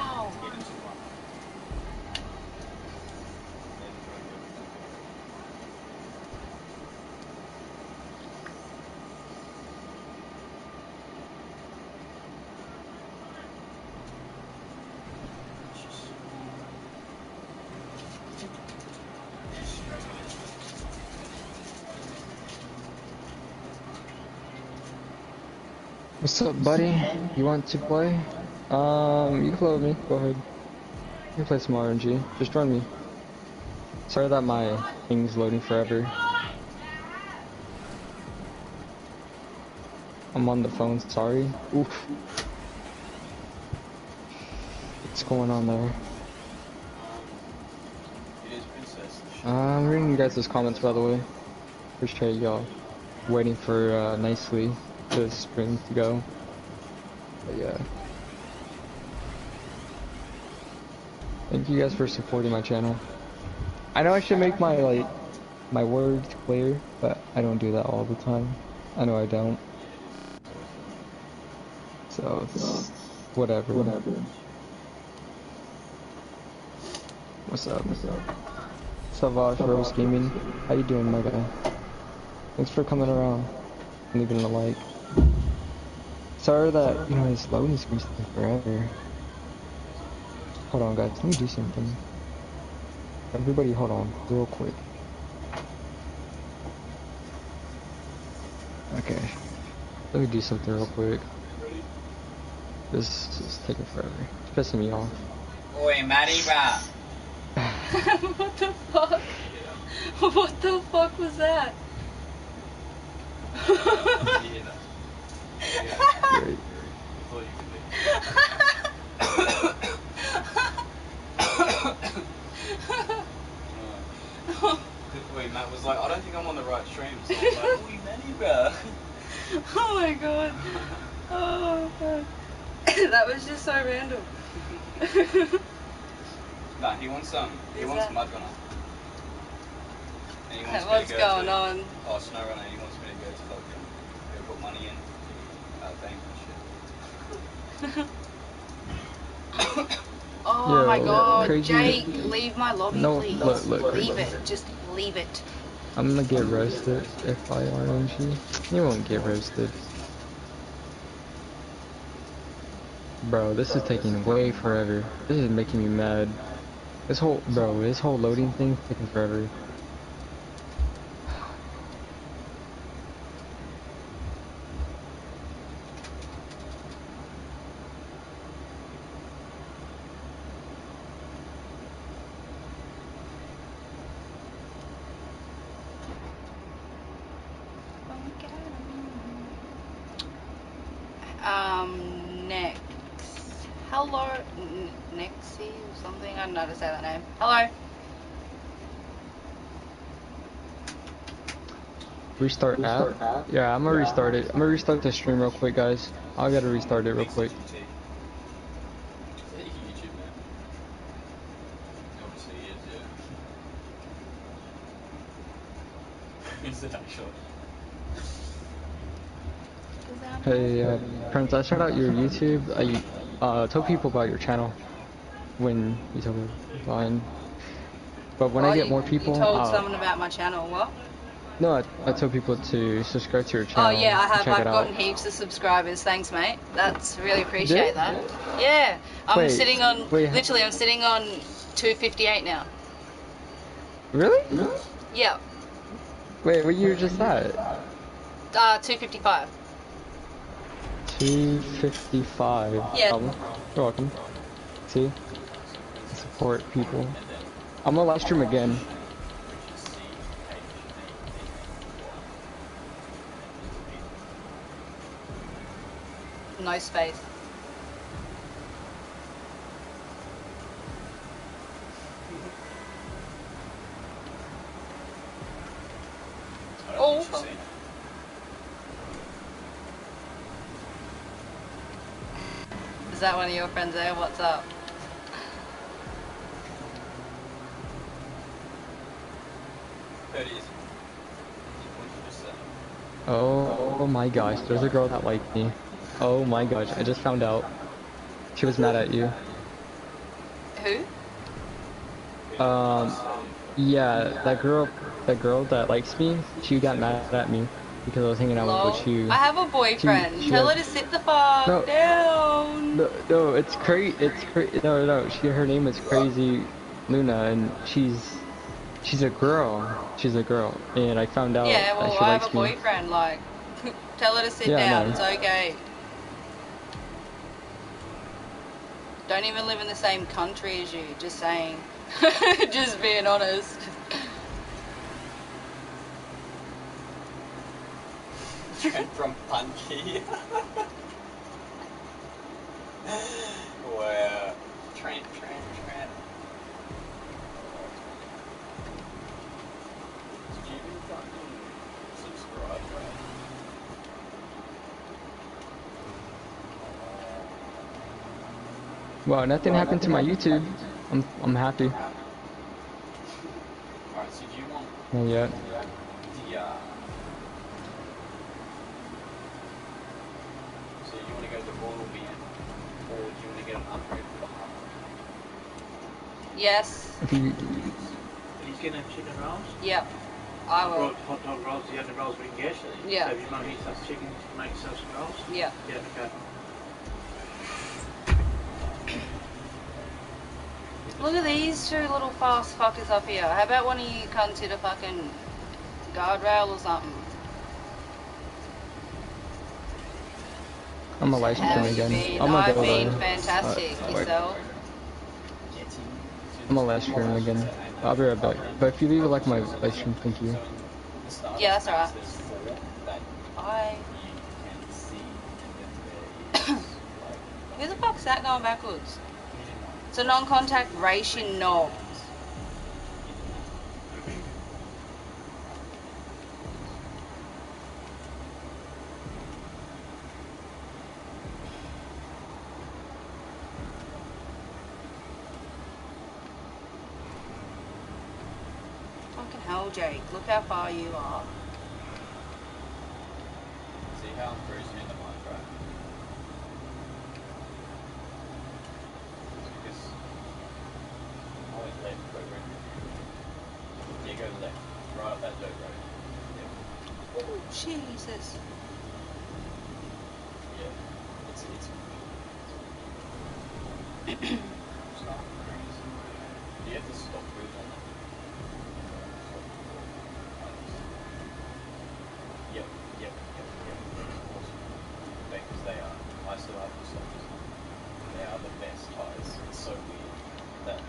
What's up, buddy? You want to play? Um, you can play with me. Go ahead. You can play some R N G. Just join me. Sorry that my thing's loading forever. I'm on the phone. Sorry. Oof. What's going on there? Uh, I'm reading you guys' comments, by the way. Appreciate y'all waiting for uh, nicely. The spring to go. But yeah. Thank you guys for supporting my channel. I know I should make my like my words clear, but I don't do that all the time. I know I don't. So it's whatever. Whatever. What's up? What's up? Savage Rose Gaming. How you doing, my guy? Thanks for coming around. Leaving a like. Sorry that, you know, his loading screen's taking forever. Hold on, guys. Let me do something. Everybody, hold on. Real quick. Okay. Let me do something real quick. This is taking forever. It's pissing me off. Oi, Mariba! What the fuck? What the fuck was that? Wait, Matt was like, I don't think I'm on the right stream, so I was like, holy many, bro. Oh my god. Oh god. That was just so random. Nah, he wants um he Is wants that... mud runner. And he wants What's me to go going to, on? Oh, snow runner, he wants me to go to Falcon. He'll put money in the uh, bank and shit. Oh Yo, my god, crazy. Jake, leave my lobby, no, please. Look, look, leave look, it, look. Just leave it. I'm gonna get roasted if I R N G. You won't get roasted. Bro, this is taking way forever. This is making me mad. This whole, bro, this whole loading thing's taking forever. Um, next. Hello, Nexi or something? I don't know how to say that name. Hello. Restart, restart app. app? Yeah, I'm gonna yeah, restart it. I'm gonna restart the stream real quick, guys. I gotta restart it real quick. Hey, uh, Prince, I shout out your YouTube. I uh, tell people about your channel when you tell me mine. But when oh, I get you, more people, you told uh, someone about my channel. What? No, I, I tell people to subscribe to your channel. Oh yeah, I have. I've gotten out. heaps of subscribers. Thanks, mate. That's really appreciate Did? that. Yeah, I'm wait, sitting on wait, literally. I'm sitting on two fifty-eight now. Really? Yeah. Wait, what year just that? Uh, two fifty-five. two fifty-five. Yeah. You're welcome. See? Support people. I'm gonna live stream again. No space. Oh. Is that one of your friends there? What's up? Oh, oh my gosh, there's a girl that liked me. Oh my gosh, I just found out. She was mad at you. Who? Um, yeah, that girl. That girl that likes me, she got mad at me because I was hanging out Hello? with you. I have a boyfriend. She, she Tell has... her to sit the fuck no. down. No, no, it's crazy. It's crazy. No, no, she. Her name is Crazy Luna, and she's she's a girl. She's a girl, and I found out. Yeah, well, that she I likes have a me. boyfriend. Like, tell her to sit yeah, down. No. It's okay. Don't even live in the same country as you. Just saying. Just being honest. And from Punky. Wow. Train, train, train. Did you even fucking subscribe, right? Wow, nothing well, happened nothing to my happened YouTube. To I'm, I'm happy. Alright, so do you want... Not yet. The, uh... Yes. Are you gonna have chicken rolls? Yep. I will. Hot dog rolls, the other rolls we can get. Yeah. So if your mum eats us chicken, make yourself some rolls? Yeah. Yeah, okay. Look at these two little fast fuckers up here. How about one of you cunts hit a fucking guardrail or something? I'm a live stream again. I'm I've been fantastic, uh, yourself. I'm a live stream again. I'll be right back. But if you leave a like my live stream, thank you. Yeah, that's alright. Bye. Who the fuck's that going backwards? It's a non-contact ration knob. Jake, look how far you are. See how I'm cruising in the Minecraft. Just always left, go right. Yeah, go to the left. Right up that dirt road. Yeah. Oh, Jesus. Yeah, it's it's stop cruising. Do you have to stop cruising on that? Like,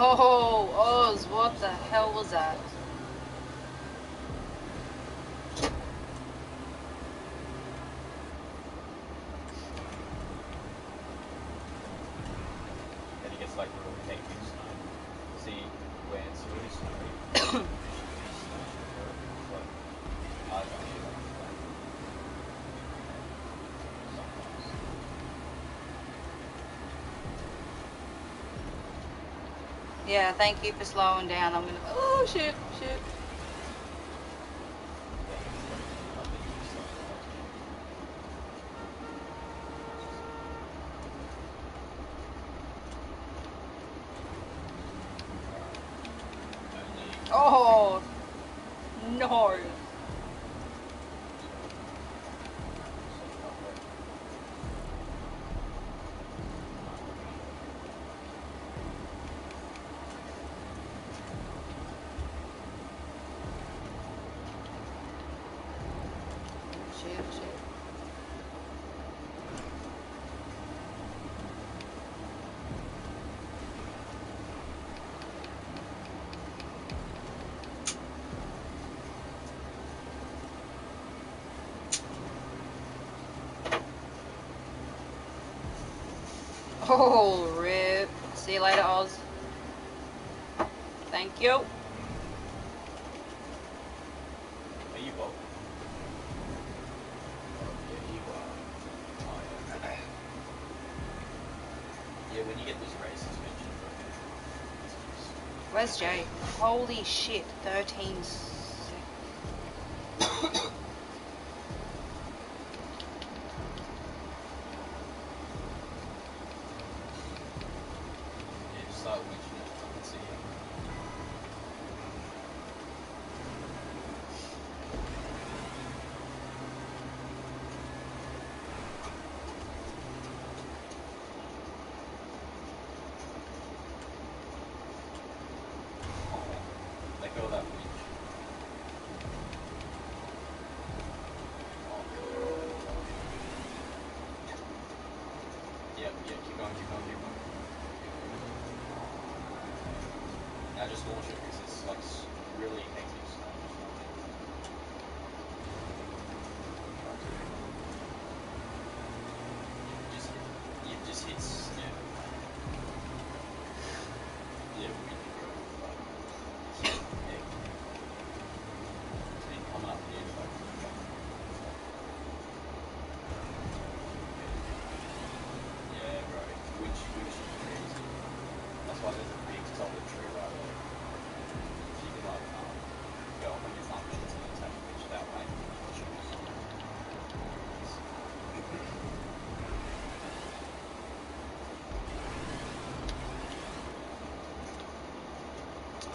Oh, Oz, what the hell was that? And it gets like really heavy snow. See, when it's really snowy, I don't know. Yeah, thank you for slowing down. I'm gonna. Oh shit, shit. Oh no. Oh, rip. See you later, Oz. Thank you. Are you both? Yeah, you are. Oh, yeah. Yeah, when you get this race suspension. Where's Jay? Holy shit, thirteen seconds.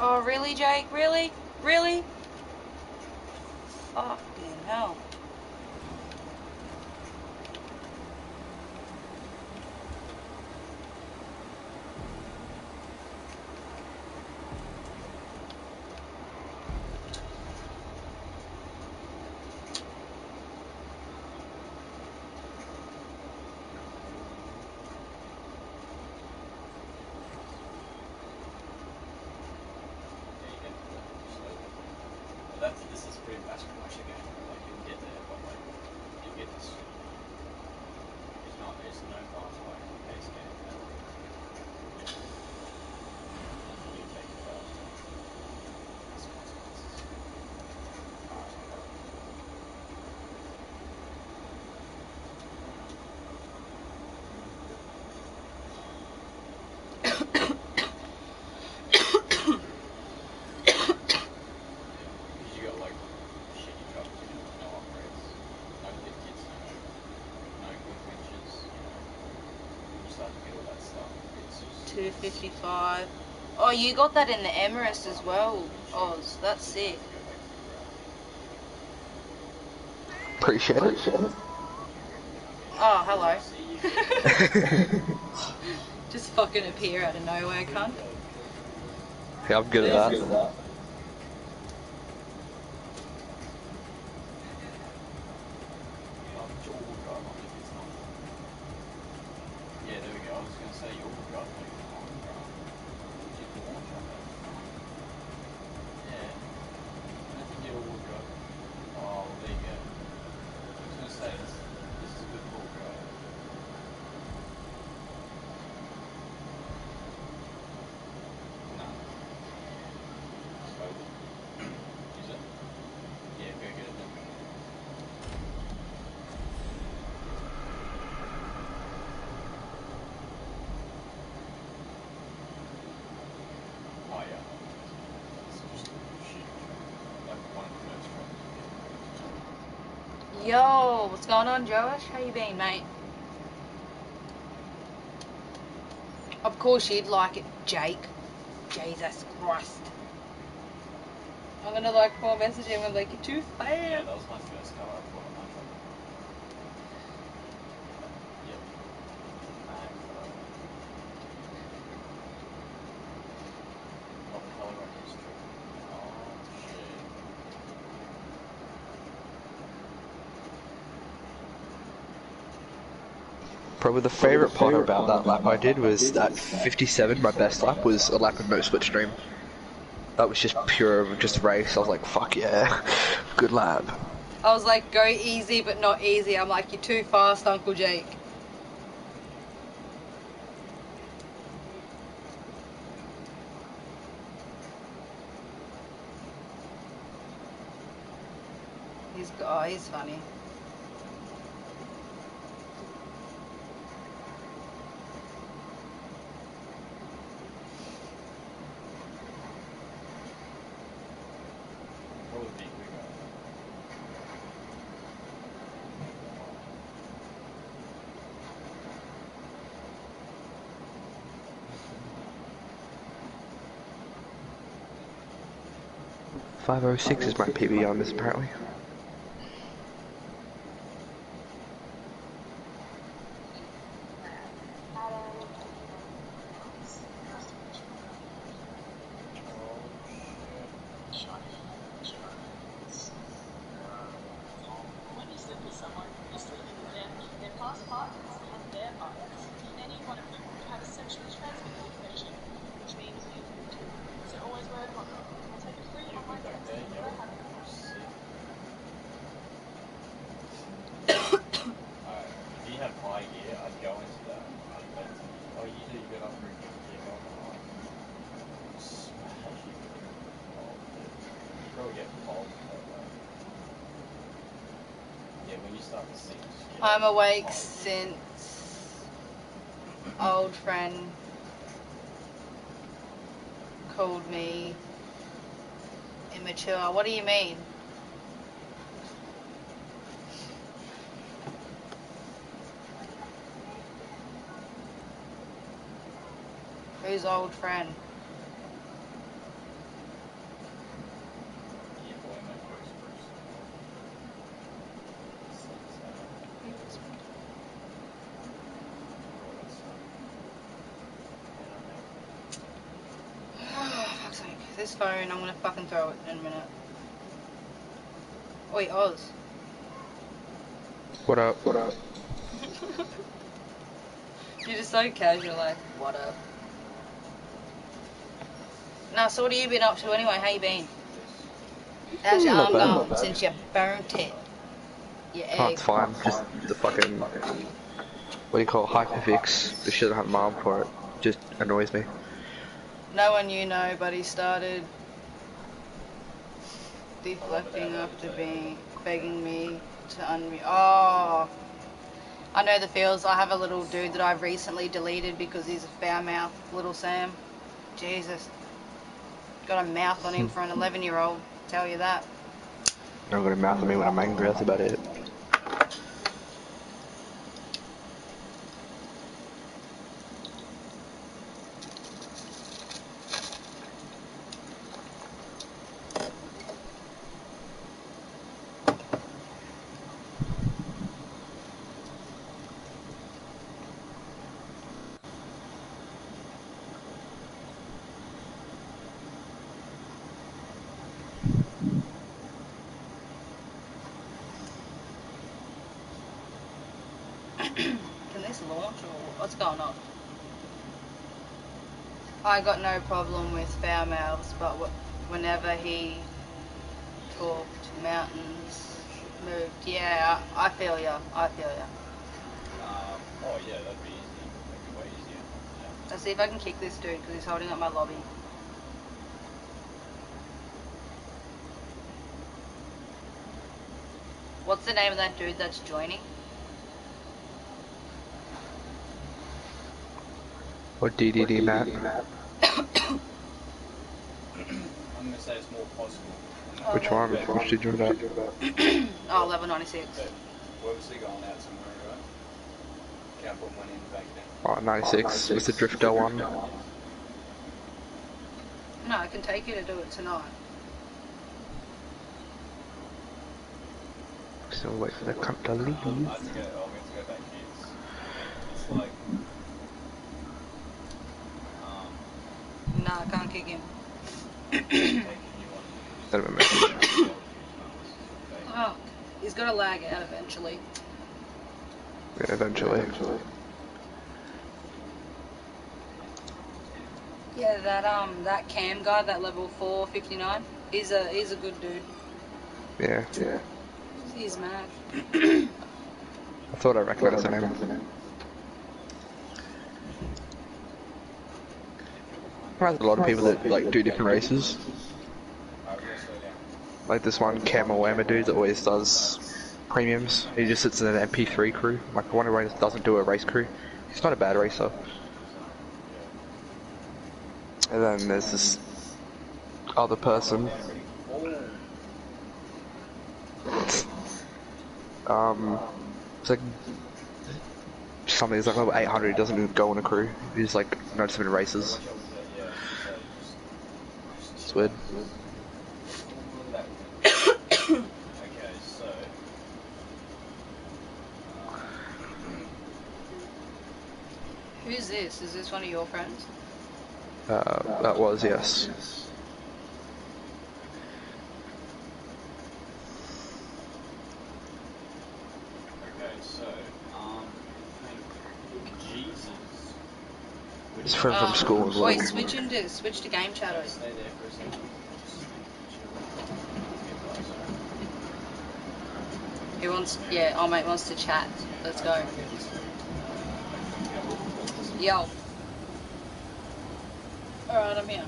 Oh, really, Jake? Really? Really? Fucking hell. two fifty-five. Oh, you got that in the Emirates as well, Oz. That's sick. Appreciate it. Oh, hello. Just fucking appear out of nowhere, cunt. Yeah, I'm good at that. Yeah, there we go. I was going to say, you're right. Yo, what's going on, Josh? How you been, mate? Of course you'd like it, Jake. Jesus Christ. I'm gonna like more message him and like you too fast. Yeah, that was my first car I bought on my truck. Yep. What colour on his truck? Oh shit. Probably the favourite part about that lap I did was that fifty-seven, my best lap, was a lap in no split stream. That was just pure, just race. I was like, fuck yeah, good lap. I was like, go easy, but not easy. I'm like, you're too fast, Uncle Jake. He's, oh, he's funny. five oh six is my P B on this, apparently. I'm awake since old friend called me immature. What do you mean? Who's old friend? Phone, I'm gonna fucking throw it in a minute. Wait, Oz. What up? What up? You're just so casual, like, what up? Now, so what have you been up to anyway? How you been? How's your arm gone since you burnt it? Your egg. Oh, it's fine. Just the fucking, what do you call it? Hyperfix. But she doesn't have an arm for it. Just annoys me. No one you know, but he started deflecting after being begging me to unmute. Oh, I know the feels. I have a little dude that I've recently deleted because he's a foul mouth, little Sam. Jesus, got a mouth on him for an eleven-year-old. Tell you that. I've got a mouth on me when I'm angry. That's about it. I got no problem with foul mouths, but whenever he talked, mountains moved. Yeah, I feel ya. I feel ya. Um, oh yeah, that'd be easy. That'd be way easier. Yeah. Let's see if I can kick this dude because he's holding up my lobby. What's the name of that dude that's joining? Or D D D, Matt. I'm gonna say it's more possible. Oh, which one? Which one did you do that? Oh, level ninety-six. But we're obviously going out somewhere, right? Can't put money in the bank now. Oh, ninety-six. It's the drifter one. No, I can take you to do it tonight. So wait for the cunt to leave. Um, I have to go, I'm going to go back here. It's, it's like... Um, nah, I can't kick him. That'll be messy. Oh, he's got to lag out eventually. Yeah, eventually. Eventually. Yeah, that um, that Cam guy, that level four fifty nine, he's a he's a good dude. Yeah, yeah. He's mad. I thought I recognised him. There's a lot of people that like do different races. Like this one, Cam or Whammer dude that always does premiums. He just sits in an M P three crew. Like the one who doesn't do a race crew. He's not a bad racer. And then there's this other person. Um, it's like something that's like level eight hundred, he doesn't even go on a crew. He's like, not just in races. It's weird. Who's this? Is this one of your friends? Uh, that was, yes. It's friend um, from school as well. Wait, switch into switch to game shadow. He wants, yeah, our mate wants to chat. Let's go. Yo. Alright, I'm here.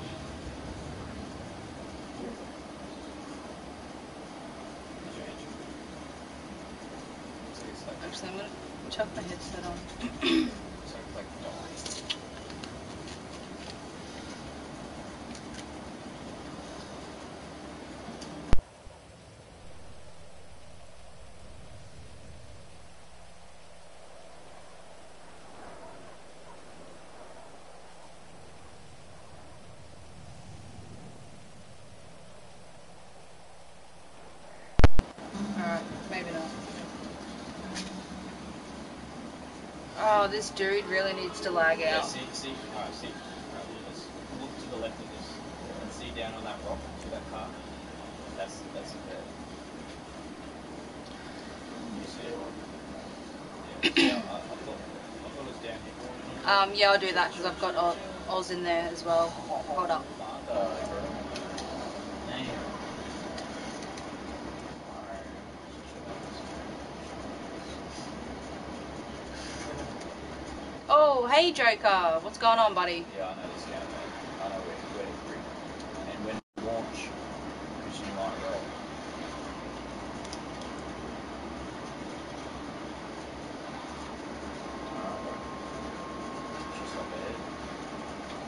Actually, I'm gonna chuck my headset on. Oh, this dude really needs to lag out. Yeah, see, see, alright, see. Alright, just look to the left of this and see down on that rock to that car. That's, that's it there. You see it? Yeah, I, I, thought, I thought it was down here. Um, yeah, I'll do that because I've got Oz, Oz in there as well. Hold up. Hey Joker, what's going on, buddy? Yeah, I know this game, mate. I know where to grip and when to launch, because you might roll. Alright, just up ahead.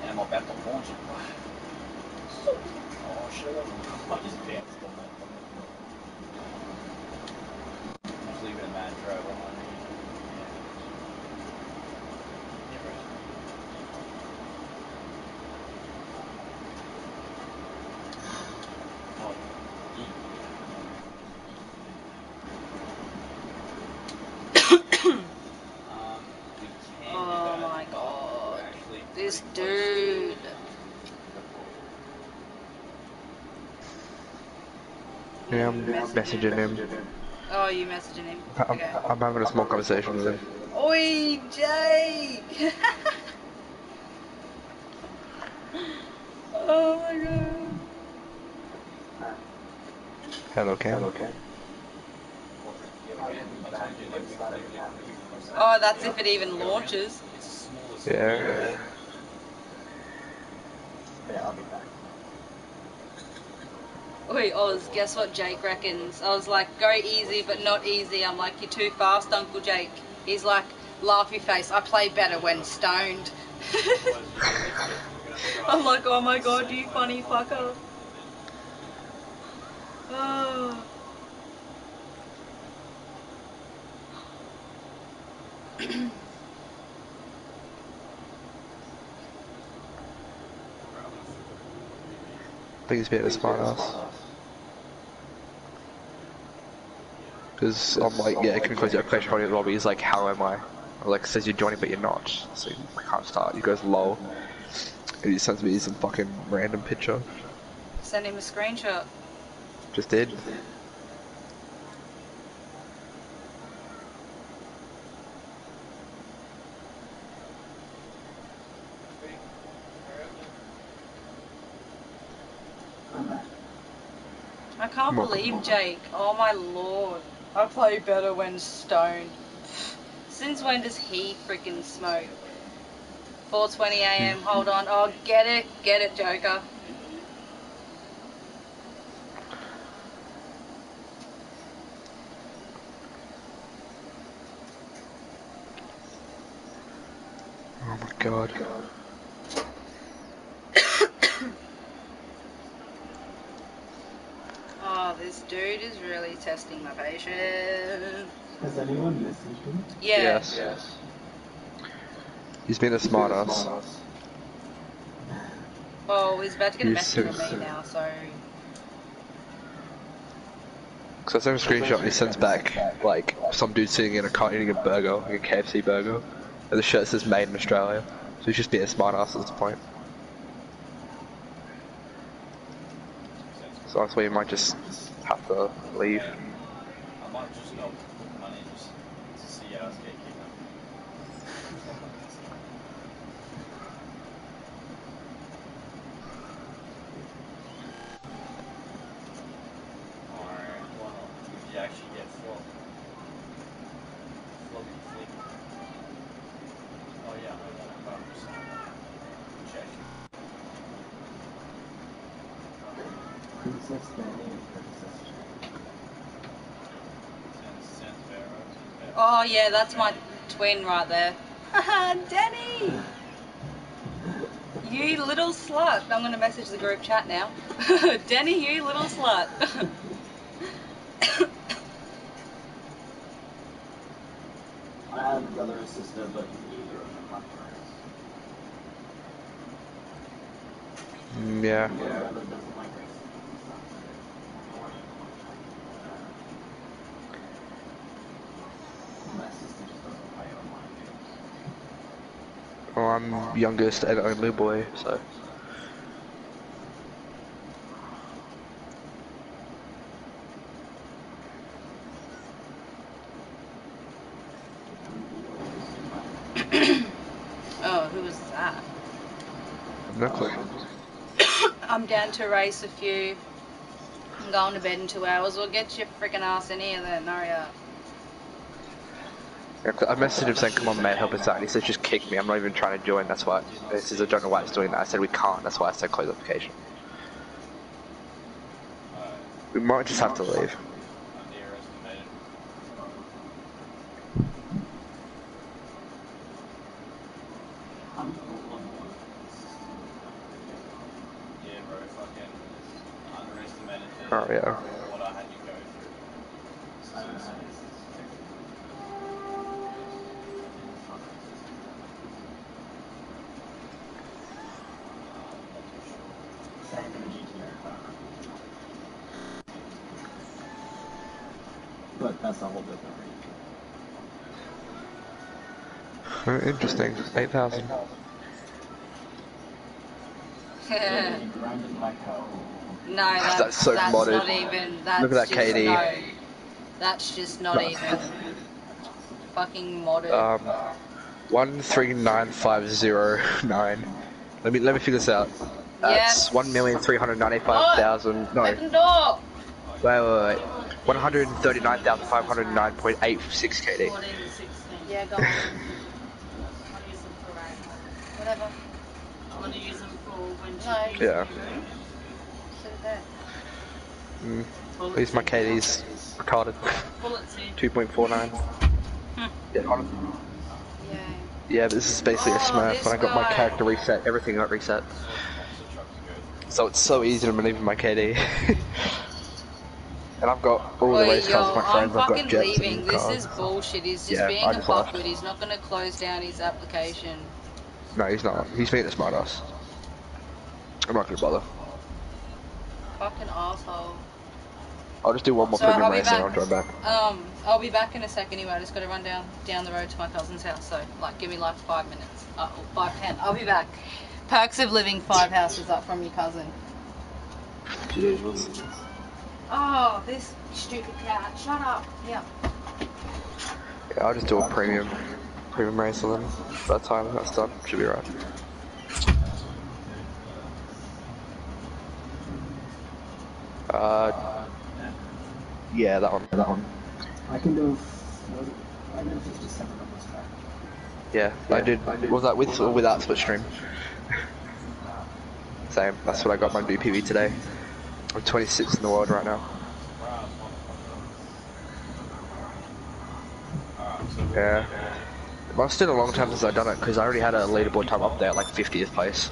And I'm about to launch it. Oh shit, I just bounced on that. I'm just leaving a mad drove on. This dude. Yeah, I'm messaging him. him. Oh, you messaging him? I'm, okay. I'm having a small conversation with him. Oi, Jake! Oh my god. Hello, Cam. Hello, Cam. Oh, that's if it even launches. Yeah. Yeah, I'll be back. Wait, Oz, guess what Jake reckons? I was like, go easy, but not easy. I'm like, you're too fast, Uncle Jake. He's like, laughy face, I play better when stoned. I'm like, oh my god, you funny fucker. I think he's better to spot us. Because I'm like, yeah, because your question on Robbie is like, how am I? Or like, says you're joining, but you're not. So I can't start. He goes, lol. And he sends me some fucking random picture. Send him a screenshot. Just did. I can't believe Jake. Oh my lord. I play better when stoned. Since when does he freaking smoke? four twenty a m Hold on. Oh, get it. Get it, Joker. Oh my god. This dude is really testing my patience. Has anyone messaged him? Yeah. Yes. Yes. He's been a smart ass. Well, he's about to get a message from me now, so... Because I sent a screenshot and he sends back, like, some dude sitting in a car eating a burger, like a K F C burger, and the shirt says made in Australia. So he's just being a smart ass at this point. So honestly, you might just have to leave. I might just not put money just to see us get kidnapped. Alright, why not? If you actually get flopped. Floppy flip. Oh yeah, I know that. Check. Princess Channyb. Oh yeah, that's my twin right there. Haha, Danny! You little slut. I'm gonna message the group chat now. Danny, you little slut. I have a brother and sister, but neither of them are friends. Yeah. Yeah. Well, I'm youngest and only boy, so. Oh, who was that? No clue. I'm down to race a few. I'm going to bed in two hours. Well, get your freaking ass in here then, hurry up. I messaged him saying, come on mate, help us out, and he says, just kick me, I'm not even trying to join, that's why. He says, I don't know why it's doing that. I said, we can't, that's why I said close application. We might just have to leave. Oh yeah. But that's a whole different region. Interesting. eight thousand. No, that's, that's so that's modded. Not even, that's look at that K D. No, that's just not even fucking modded. Um, one three nine five zero nine. Let me let me figure this out. That's yeah. one million three hundred ninety-five thousand. No. Open door. Wait, wait, wait. one hundred thirty-nine thousand five hundred nine point eight six K D. Yeah, go on. Whatever. I want to use them for when she... Yeah. Sit it there. Mm. At least my K D's retarded. two point four nine. Hmm. Yeah, on yeah. Yeah, this is basically oh, a smurf. When I got guy. my character reset, everything got reset. So it's so easy to maneuver my K D. And I've got all Boy, the race cars with my friends. I'm I've fucking got jets leaving. This cars. is bullshit. He's just yeah, being just a fuckwit. He's not going to close down his application. No, he's not. He's being a smart ass. I'm not going to bother. Fucking asshole. I'll just do one more so premium race and I'll drive back. Um, I'll be back in a sec anyway. I just got to run down down the road to my cousin's house. So, like, give me like five minutes. Uh, or five ten. I'll be back. Perks of living five houses up from your cousin. Jeez, wasn't it? Oh, this stupid cat. Shut up. Yeah. Yeah, I'll just do a premium, premium race on them. By the time that's done, should be right. Uh, yeah, that one, that one. I can do. I can do fifty-seven on this track. Yeah, yeah I, did, I did. Was that with or without split stream? Same. That's what I got my new P B today. I'm twenty-sixth in the world right now. Yeah. Well, it's still a long time since I've done it because I already had a leaderboard time up there at like fiftieth place.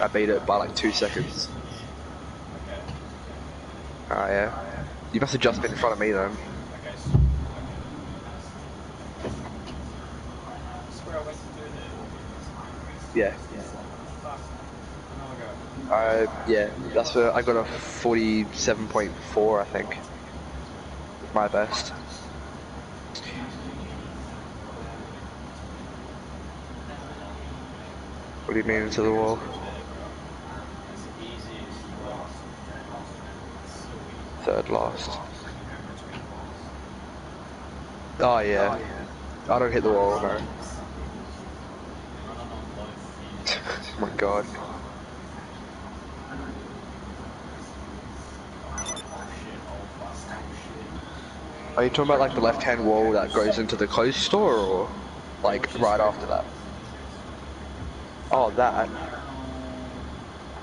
I beat it by like two seconds. Oh uh, yeah. You must have just been in front of me though. Yeah. Uh, yeah, that's where I got a forty-seven point four, I think. My best. What do you mean into the wall? Third last. Oh yeah. I don't hit the wall, no. Oh my god. Are you talking about like the left-hand wall that goes into the clothes store, or like right after that? Oh, that. I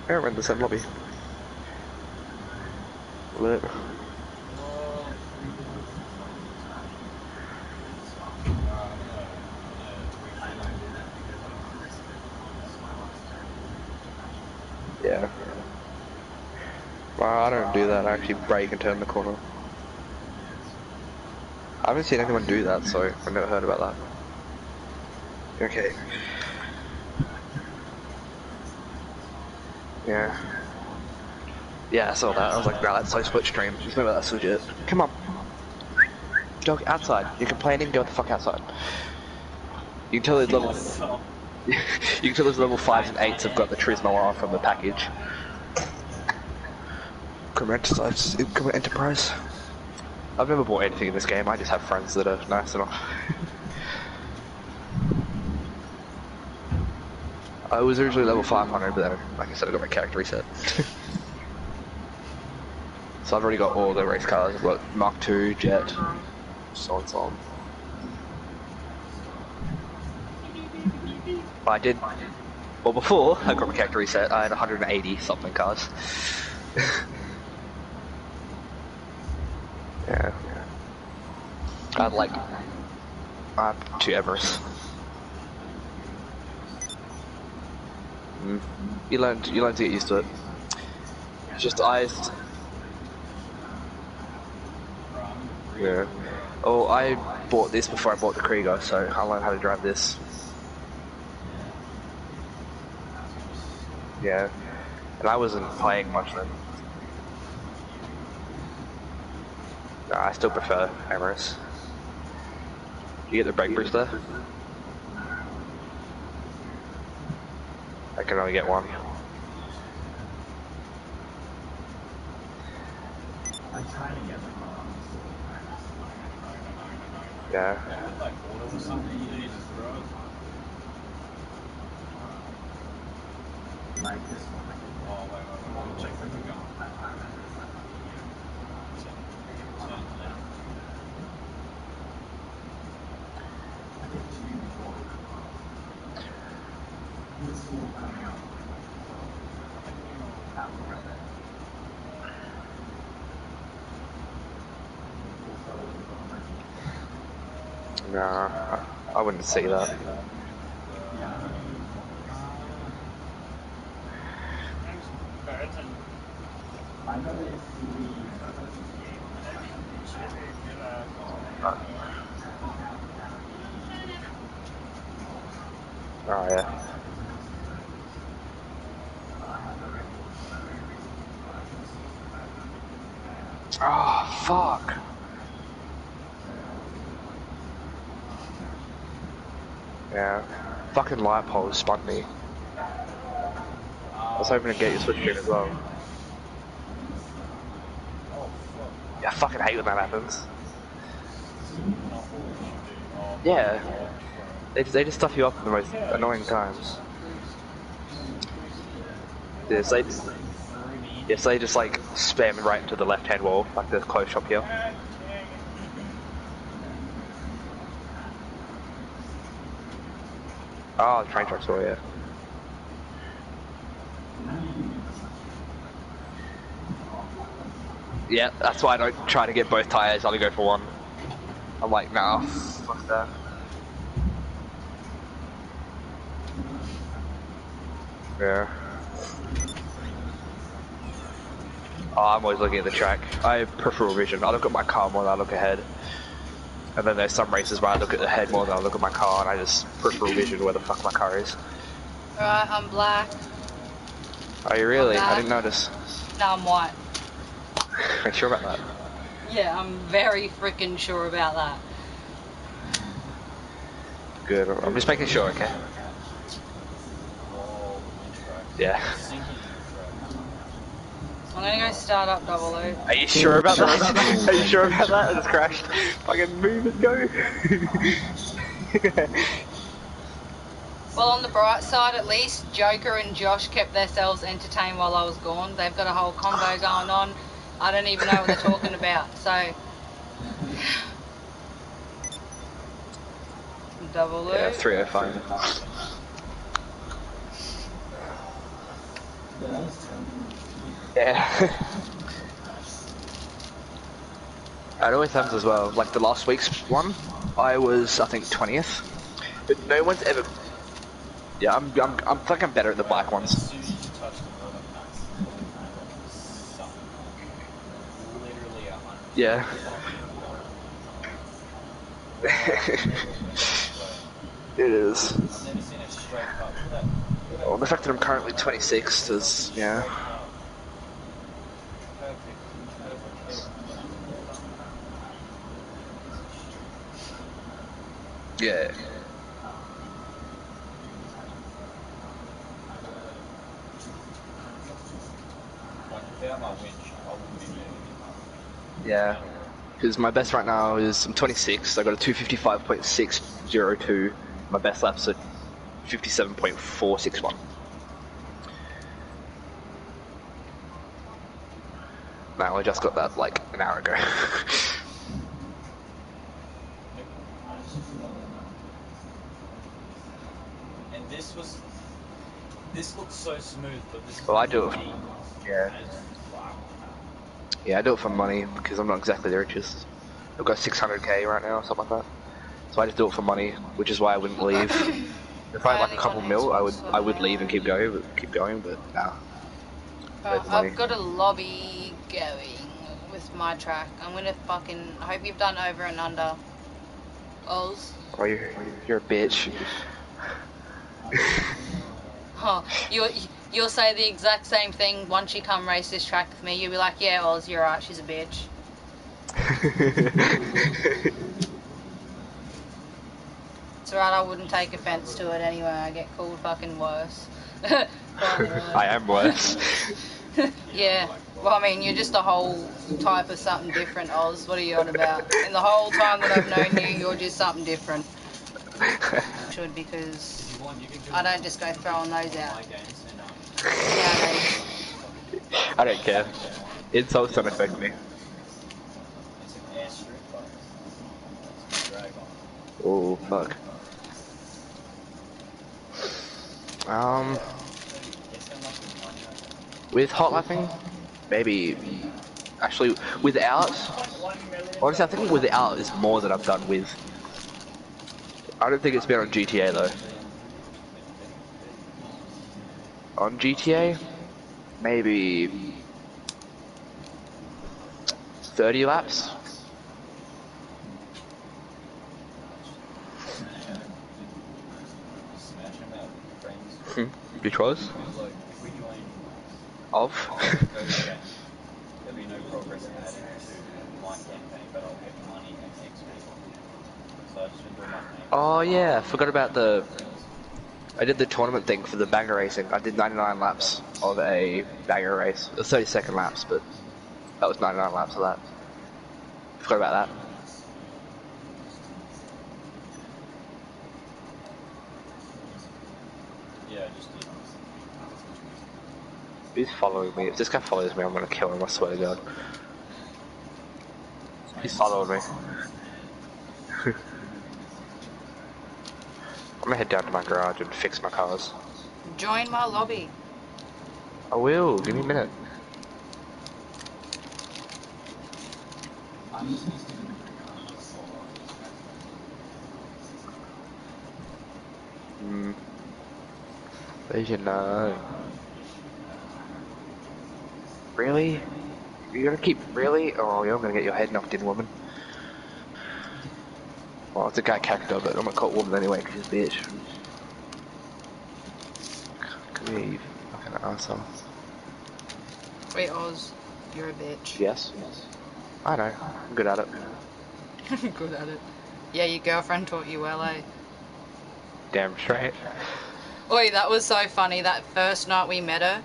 don't remember the same lobby. Lit. Yeah. Well, I don't do that. I actually brake and turn the corner. I haven't seen anyone do that, so I've never heard about that. Okay. Yeah. Yeah, I saw that. I was like, wow, that's so split stream. Just remember that's legit. Come on. Dog, outside. You're complaining, go the fuck outside. You can tell those level... you can tell those level fives and eights have got the Turismo on from the package. Criminal Enterprise. I've never bought anything in this game, I just have friends that are nice enough. I was originally level five hundred, but then, like I said, I got my character reset. So I've already got all the race cars. I've got Mark two, Jet, so and so on. I did... Well, before I got my character reset, I had one hundred eighty something cars. Yeah. I'd like uh, two Everest. Mm. You learn you learn to get used to it. It's just I Yeah. Oh, I bought this before I bought the Krieger, so I learned how to drive this. Yeah. And I wasn't playing much then. Nah, I still prefer Amaris. You get the brake boost there? I can only get one. Yeah. Nah, I wouldn't see that. I know Oh yeah. Oh fuck. Yeah. Fucking light pole spun me. I was hoping to get your switch in as well. I fucking hate when that happens. Yeah. They just, they just stuff you up at the most annoying times. Yeah, so they just, yeah, so they just like spam right into the left hand wall, like the clothes shop here. Oh, the train tracks over here. Yeah, that's why I don't try to get both tires, I only go for one. I'm like, nah, fuck that. Yeah. Oh, I'm always looking at the track. I have peripheral vision. I look at my car more than I look ahead. And then there's some races where I look at the head more than I look at my car, and I just peripheral vision where the fuck my car is. Right, I'm black. Are you really? I didn't notice. No, I'm white. Are you sure about that? Yeah, I'm very freaking sure about that. Good. I'm just making sure, okay? Yeah. I'm gonna go start up double O. Are you sure about that? Are you sure about that? I just crashed. Fucking move and go. Well, on the bright side, at least Joker and Josh kept themselves entertained while I was gone. They've got a whole combo going on. I don't even know what they're talking about. So double O. Yeah, three oh five. Yeah. It always happens as well. Like the last week's one, I was I think twentieth. But no one's ever. Yeah, I'm I'm I'm like I'm better at the bike ones. Yeah. It is. Well, the fact that I'm currently twenty-sixth is, yeah. Yeah. Yeah. Because my best right now is, I'm twenty-six, I got a two fifty-five point six oh two, my best laps are fifty-seven point four six one. No, I just got that like an hour ago. And this was. This looks so smooth, but this. Well, I do it for. Yeah. Yeah, I do it for money because I'm not exactly the richest. I've got six hundred K right now, something like that. So I just do it for money, which is why I wouldn't leave. If I had like a couple mil, I would I would leave and keep going, but keep going, but nah. Right, I've got a lobby going with my track. I'm gonna fucking. I hope you've done over and under. Oz. Oh, you're you're a bitch. Huh? You you'll say the exact same thing once you come race this track with me. You'll be like, yeah, Oz, you're right. She's a bitch. It's alright, I wouldn't take offense to it anyway, I get called fucking worse. Well, I am worse. Yeah, well I mean, you're just a whole type of something different, Oz, what are you on about? And the whole time that I've known you, you're just something different. Should, because I don't just go throwing those out. Yeah, I don't care. Insults don't affect me. Oh fuck. Um, with hot lapping, maybe. Actually, without. Honestly, I think without is more than I've done with. I don't think it's been on G T A though. On G T A, maybe thirty laps. Hmm. Because of there'll be no progress in that into my campaign, but I'll get money and extra. So I just been doing my thing. Oh yeah, forgot about the. I did the tournament thing for the bagger racing. I did ninety-nine laps of a bagger race, or thirty second laps, but that was ninety-nine laps of that. Forgot about that. Yeah, just do that. He's following me. If this guy follows me, I'm gonna kill him, I swear to God. He's following me. I'm gonna head down to my garage and fix my cars. Join my lobby. I will, give me a minute. Hmm. There's your no. Really? You're gonna keep really? Oh, you're gonna get your head knocked in, woman. Well, it's a guy character, but I'm gonna call it woman anyway, because she's a bitch. Come here, you fucking arsehole. Wait, Oz, you're a bitch. Yes, yes. I know, I'm good at it. Good at it. Yeah, your girlfriend taught you well, eh? Damn straight. Oi, that was so funny, that first night we met her.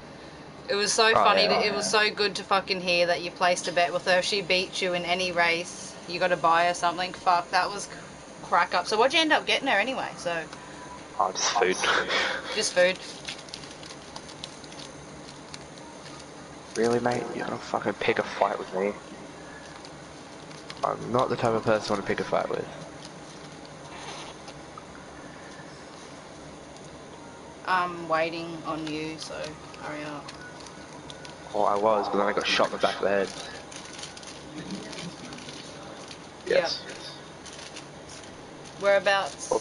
It was so oh, funny, yeah, that, oh, it was yeah. so good to fucking hear that you placed a bet with her. If she beat you in any race, you gotta buy her something. Fuck, that was crack up. So what'd you end up getting her anyway, so? Oh, just food. Just food. Really, mate? You're gonna fucking pick a fight with me? I'm not the type of person I want to pick a fight with. I'm waiting on you, so hurry up. Oh, I was, but then I got shot in the back of the head. Yes. Yep. Whereabouts? Oh.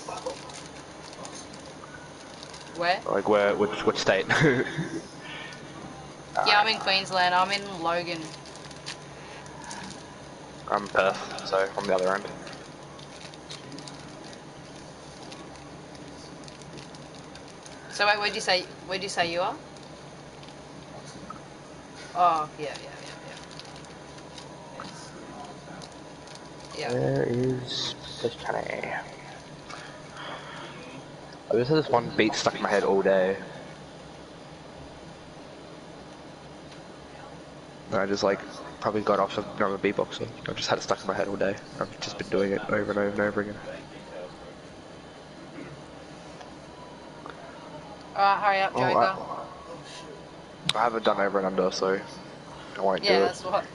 Where? Like where? Which which state? Yeah, I'm in Queensland. I'm in Logan. I'm Perth, so I'm the other end. So wait, where'd you say where'd you say you are? Oh yeah, yeah, yeah, yeah. Yeah. Where is PrincessChannyb? I just had this one beat stuck in my head all day. And I just like probably got off of another beatboxer. I've just had it stuck in my head all day. I've just been doing it over and over and over again. Alright, hurry up, Joker. Oh, I, I haven't done over and under, so I won't yeah, do it. Yeah, that's what.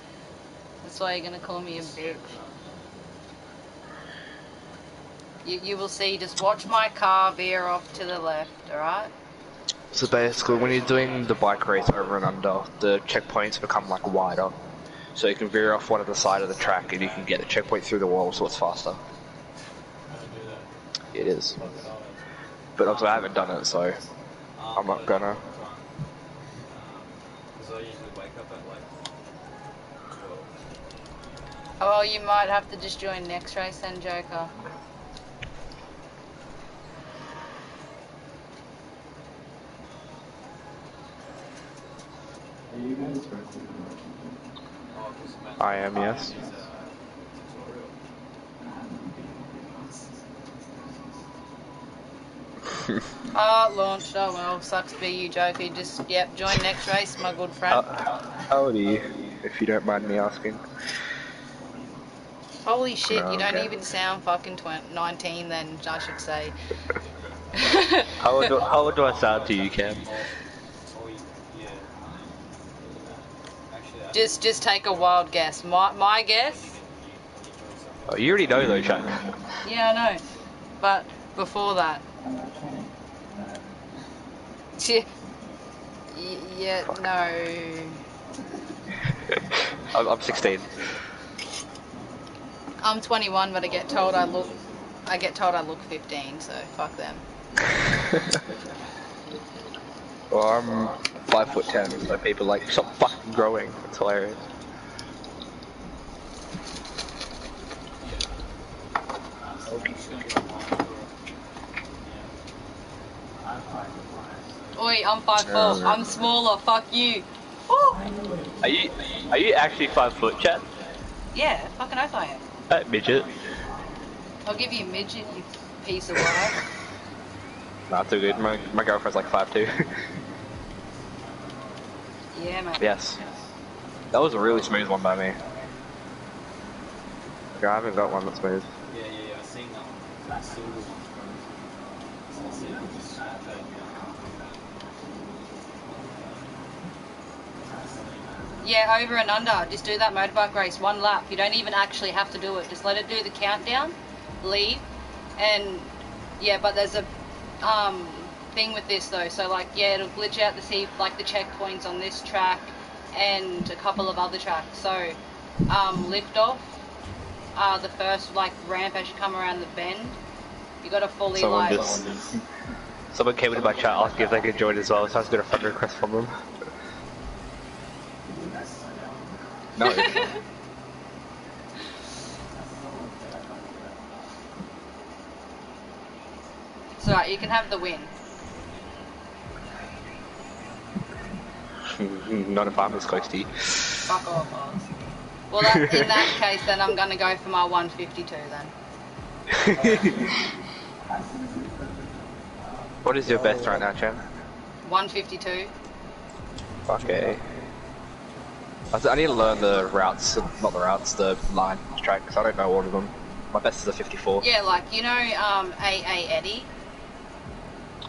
That's why you're gonna call me a bitch. You, you will see, just watch my car veer off to the left, alright? So basically, when you're doing the bike race over and under, the checkpoints become like wider. So you can veer off one of the side of the track and you can get a checkpoint through the wall, so it's faster. It is. But also I haven't done it, so I'm not gonna. Oh, well, you might have to just join next race then, Joker. I am, yes. Ah, oh, launched. Oh well, sucks to be you, Joker. Just yep, join next race, my good friend. Uh, how old are you, if you don't mind me asking? Holy shit, oh, you don't okay. even sound fucking nineteen. Then I should say. How old do, how old do I sound to you, Cam? Just, just take a wild guess. My, my guess. Oh, you already know though, Chuck. Yeah, I know. But before that. Yeah, yeah no. I'm, I'm sixteen. I'm twenty-one, but I get told I look, I get told I look fifteen. So fuck them. Well, I'm five foot ten, so people like stop fucking growing. It's hilarious. I'm five foot four. I'm smaller. Fuck you. Ooh. Are you are you actually five foot, Chad? Yeah, fucking I I am. That midget. I'll give you a midget, you piece of work. Not too good. My my girlfriend's like five two. Yeah, man. Yes. That was a really smooth one by me. Like, I haven't got one that's smooth. Yeah, yeah, yeah. I've seen that. That silver one. Yeah, over and under. Just do that motorbike race, one lap. You don't even actually have to do it. Just let it do the countdown, leave, and yeah. But there's a um, thing with this though. So like, yeah, it'll glitch out the see like the checkpoints on this track and a couple of other tracks. So um, lift off uh, the first like ramp as you come around the bend. You got to fully someone like. Just, someone came into my chat asking if they could join as well. So I was gonna fuck a request from them. No. It's alright, you can have the win. Not if I'm as close to you. Fuck off, Oz. Well, that, in that case, then I'm gonna go for my one fifty-two then. What is your best right now, Chad? one fifty-two. Okay. I need to learn the routes, not the routes, the line tracks. I don't know all of them. My best is a fifty-four. Yeah, like, you know, um, A A Eddie?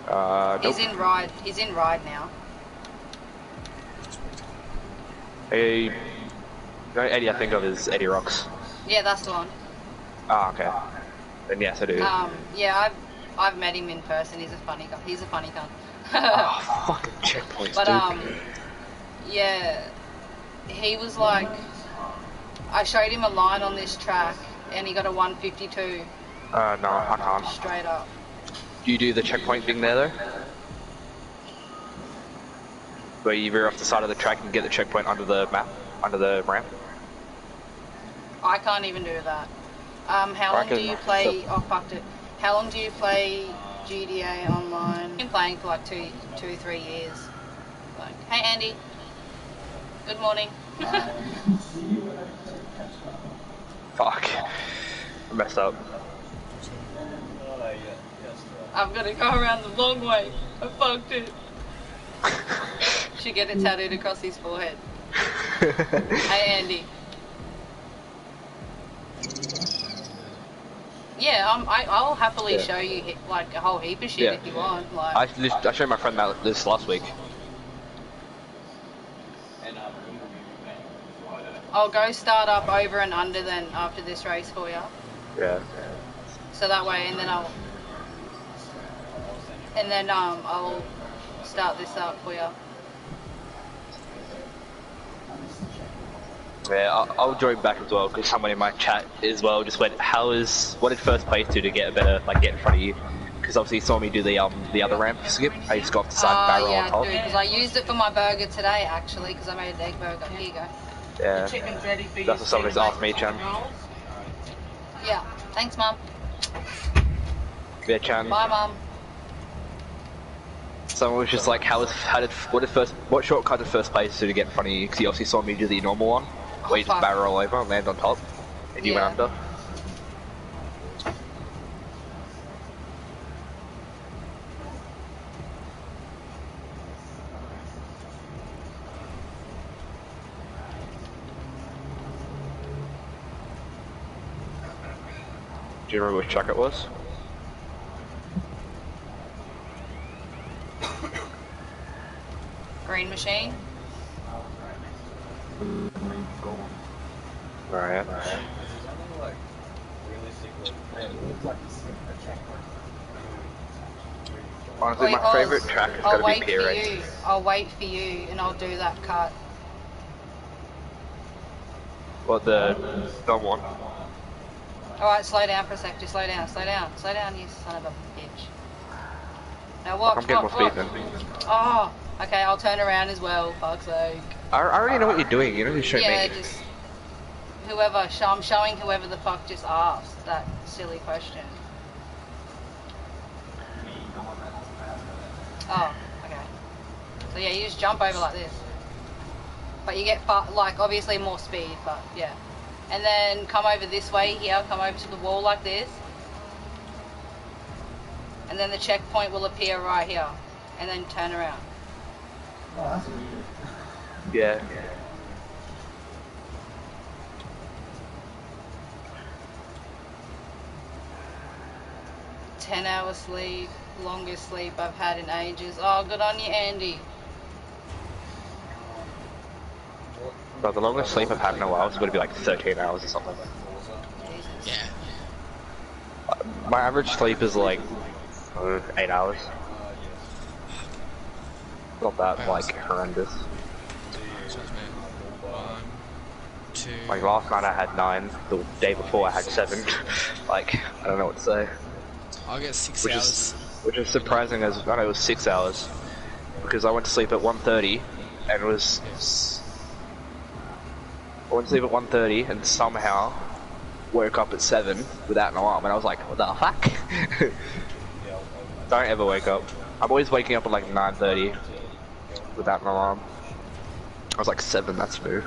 Uh, nope. He's in ride, he's in ride now. Hey, the only Eddie I think of is Eddie Rocks. Yeah, that's the one. Ah, okay. Then yes, I do. Um, yeah, I've, I've met him in person. He's a funny guy. He's a funny cunt. Oh, fucking checkpoints, but, dude. um, yeah. He was like, I showed him a line on this track, and he got a one fifty-two. Uh, no, I can't. Straight up. Do you do the checkpoint thing there, though? Where you veer off the side of the track and get the checkpoint under the map, under the ramp? I can't even do that. Um, how long do you play, oh, fucked it. How long do you play G T A online? I've been playing for like two, two, three years. Like, hey, Andy. Good morning. Fuck. I messed up. I'm gonna go around the long way. I fucked it. Should get it tattooed across his forehead. Hey, Andy. Yeah, um, I, I'll happily yeah. show you like a whole heap of shit yeah. if you want. Like, I, I showed my friend that this last week. I'll go start up over and under then after this race for you. Yeah. So that way, and then I'll, and then um, I'll start this up for you. Yeah, I'll, I'll join back as well because someone in my chat as well just went, "How is what did first place do to get a better like get in front of you?" Because obviously you saw me do the um the other ramp skip. I just got off the side uh, barrel yeah, on top. Because I used it for my burger today actually because I made an egg burger. Here you go. Yeah, that's what somebody's asked me, Chan. Yeah, thanks, Mum. Yeah, Chan. Bye, Mum. Someone was just like, how is, how did, what did first, what shortcut did first place do to get in front of you? Because he obviously saw me do the normal one, where oh, you just barrel over and land on top, and you yeah. went under. Do you remember which track it was? Green machine. Alright. Honestly, Wait, my favourite track is I'll gotta be Pier eight. I'll wait for you and I'll do that cut. What the dumb one? Alright, slow down for a sec, just slow down, slow down, slow down, you son of a bitch. Now watch, I'm watch, watch. Speed, oh, okay, I'll turn around as well, fuck's sake. I, I already know what you're doing, you don't need to show yeah, me. Yeah, just, whoever, sh I'm showing whoever the fuck just asked that silly question. Oh, okay. So yeah, you just jump over like this. But you get far, like obviously more speed, but yeah. And then come over this way here, come over to the wall like this. And then the checkpoint will appear right here. And then turn around. Oh, that's weird. Yeah. yeah. ten hour sleep, longest sleep I've had in ages. Oh, good on you, Andy. But the longest sleep I've had in a while is going to be like thirteen hours or something. Yeah. My average sleep is like uh, eight hours. Not that like horrendous. Like last night I had nine, the day before I had seven. Like, I don't know what to say. I'll get six which hours. Is, which is surprising as I know it was six hours. Because I went to sleep at one thirty and it was... Yes. I went to sleep at one thirty and somehow woke up at seven without an alarm and I was like, what the fuck? Don't ever wake up. I'm always waking up at like nine thirty without an alarm. I was like seven, that's new.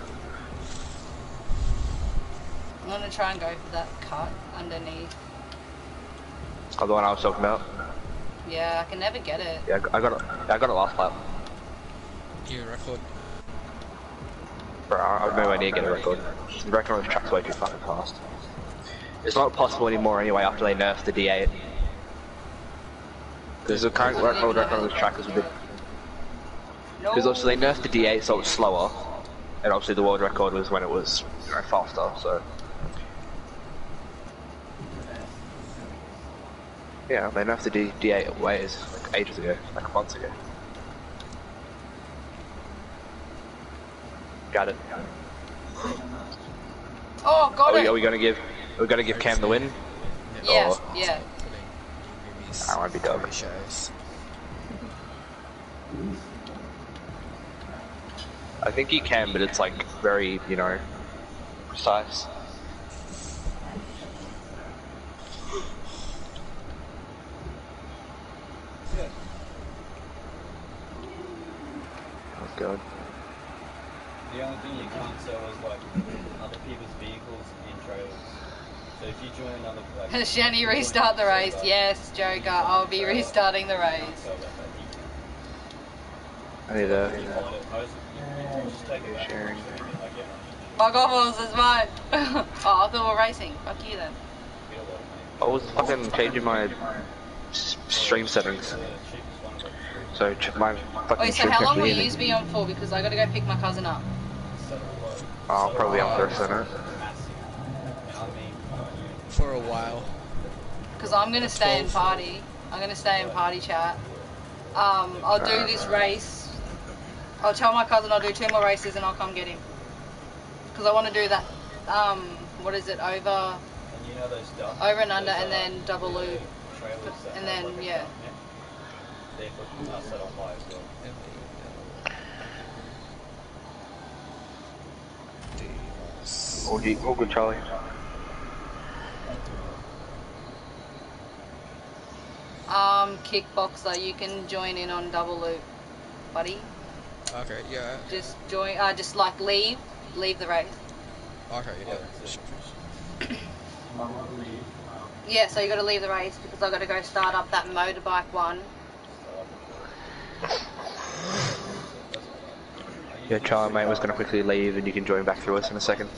I'm gonna try and go for that cut underneath. Oh, the one I was talking about? Yeah, I can never get it. Yeah, I got it, I got it last lap. You record? Bro, I was nowhere near getting a record. The reckon on this track's way too fucking fast. It's not possible anymore anyway after they nerfed the D eight. Because the current world record on this track is a bit... Because obviously they nerfed the D eight so it's slower. And obviously the world record was when it was, you know, faster, so... Yeah, they nerfed the D D8 ways like ages ago, like months ago. Got it. Oh, got are it! We, are we gonna give? Are we gonna give Cam the win? Yeah, or... yeah. That might be dope. I think he can, but it's like very, you know, precise. God. The only thing you can't sell is like other people's vehicles in trailers. So if you join another like, Shanny, restart the race. Server, yes, Joker, I'll be restarting the race. I need a... Sharing. Fuck off, Oz, it's mine! Oh, I thought we were racing. Fuck you then. I was fucking changing my stream settings. So my fucking Wait, so how long will you be on for? Because I gotta go pick my cousin up. I'll probably on for a center. For a while. Because I'm gonna stay in party. I'm gonna stay in party chat. Um, I'll do this race. I'll tell my cousin I'll do two more races and I'll come get him. Because I want to do that, um, what is it, over, over and under and then double loop. And then, yeah. All good, all good, Charlie. Um, Kickboxer, you can join in on double loop, buddy. Okay, yeah. Just join. Uh, just like leave, leave the race. Okay, yeah. Yeah, so you got to leave the race because I got to go start up that motorbike one. Your Charlie mate was going to quickly leave and you can join back through us in a second.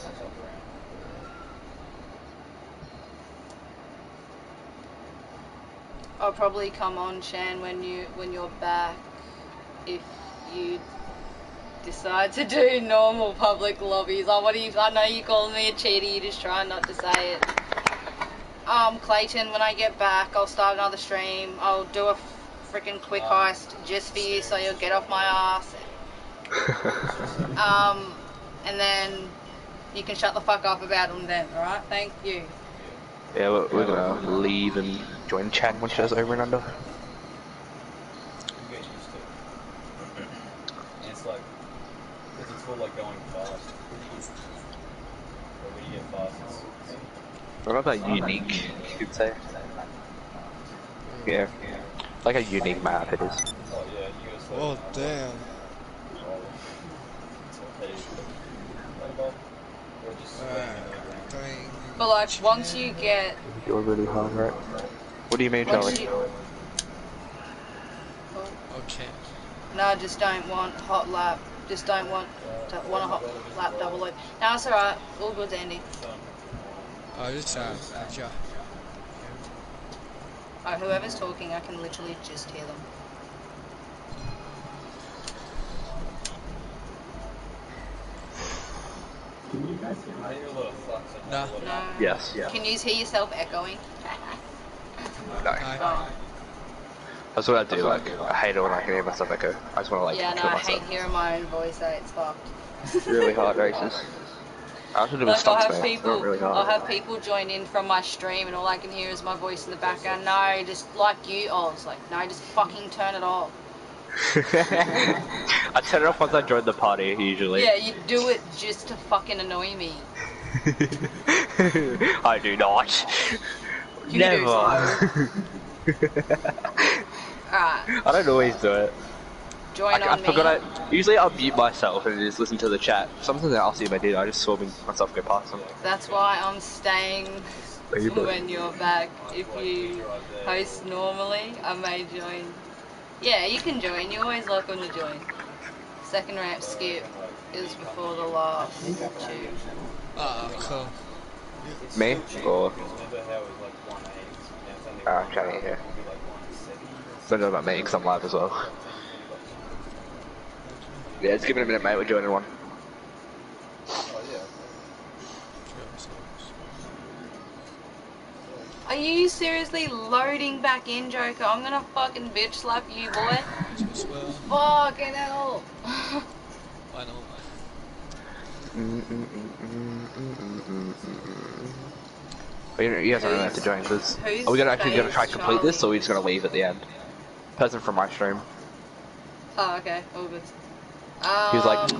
I'll probably come on, Shan, when, you, when you're back if you decide to do normal public lobbies. Oh, what are you, I know you called me a cheater, you just try not to say it. Um, Clayton, when I get back, I'll start another stream. I'll do a freaking quick heist just for you so you'll get off my ass. um, and then you can shut the fuck up about them then, alright? Thank you. Yeah, we're, we're gonna leave and join Chad when she does over and under. You get used to it. It's like, because it's all like going fast. But when you get fast, it's... What about unique, you could say? Yeah. Like a unique map it is. Oh, yeah, you guys like... Oh, damn. But like, once you get... You're really hard, right? What do you mean, Charlie? You... Oh. Okay. No, I just don't want hot lap. Just don't want to want a hot lap double loop. No, it's alright. All good, Andy. Oh, just uh, gotcha. Alright, whoever's talking, I can literally just hear them. Can you guys hear my little flux? No. No. Yes. Yeah. Can you hear yourself echoing? No. Oh. That's what I do, like, I hate it when I hear myself echo. I just want to, like, yeah, no, kill myself. Yeah, no, I hate hearing my own voice, though, it's fucked. It's really hard races. I should have been like, stunts, I'll have man. People, really hard. I'll have people join in from my stream, and all I can hear is my voice in the background. No, just like you, oh, it's like, no, just fucking turn it off. I turn it off once I join the party, usually. Yeah, you do it just to fucking annoy me. I do not. You Never. Alright. I don't always do it. Join I, on I me. forgot I usually I'll mute myself and just listen to the chat. Sometimes I'll see my dude, I just saw me, myself go past something. That's why I'm staying you when you're back. If you host normally, I may join. Yeah, you can join, you're always welcome to join. Second ramp skip is before the last two. Ah, cool. Me? Or Uh, I'm trying to hear. Don't know about me, because I'm live as well. Yeah, just give it a minute, mate, we're joining one. Are you seriously loading back in, Joker? I'm gonna fucking bitch slap you, boy. Fucking hell. I know. Mm mm mm mm mm mm mm. You guys don't really have to join because are we gonna actually gonna try to complete this, or are we just gonna leave at the end? Person from my stream. Oh, okay, all good. Um... He was like.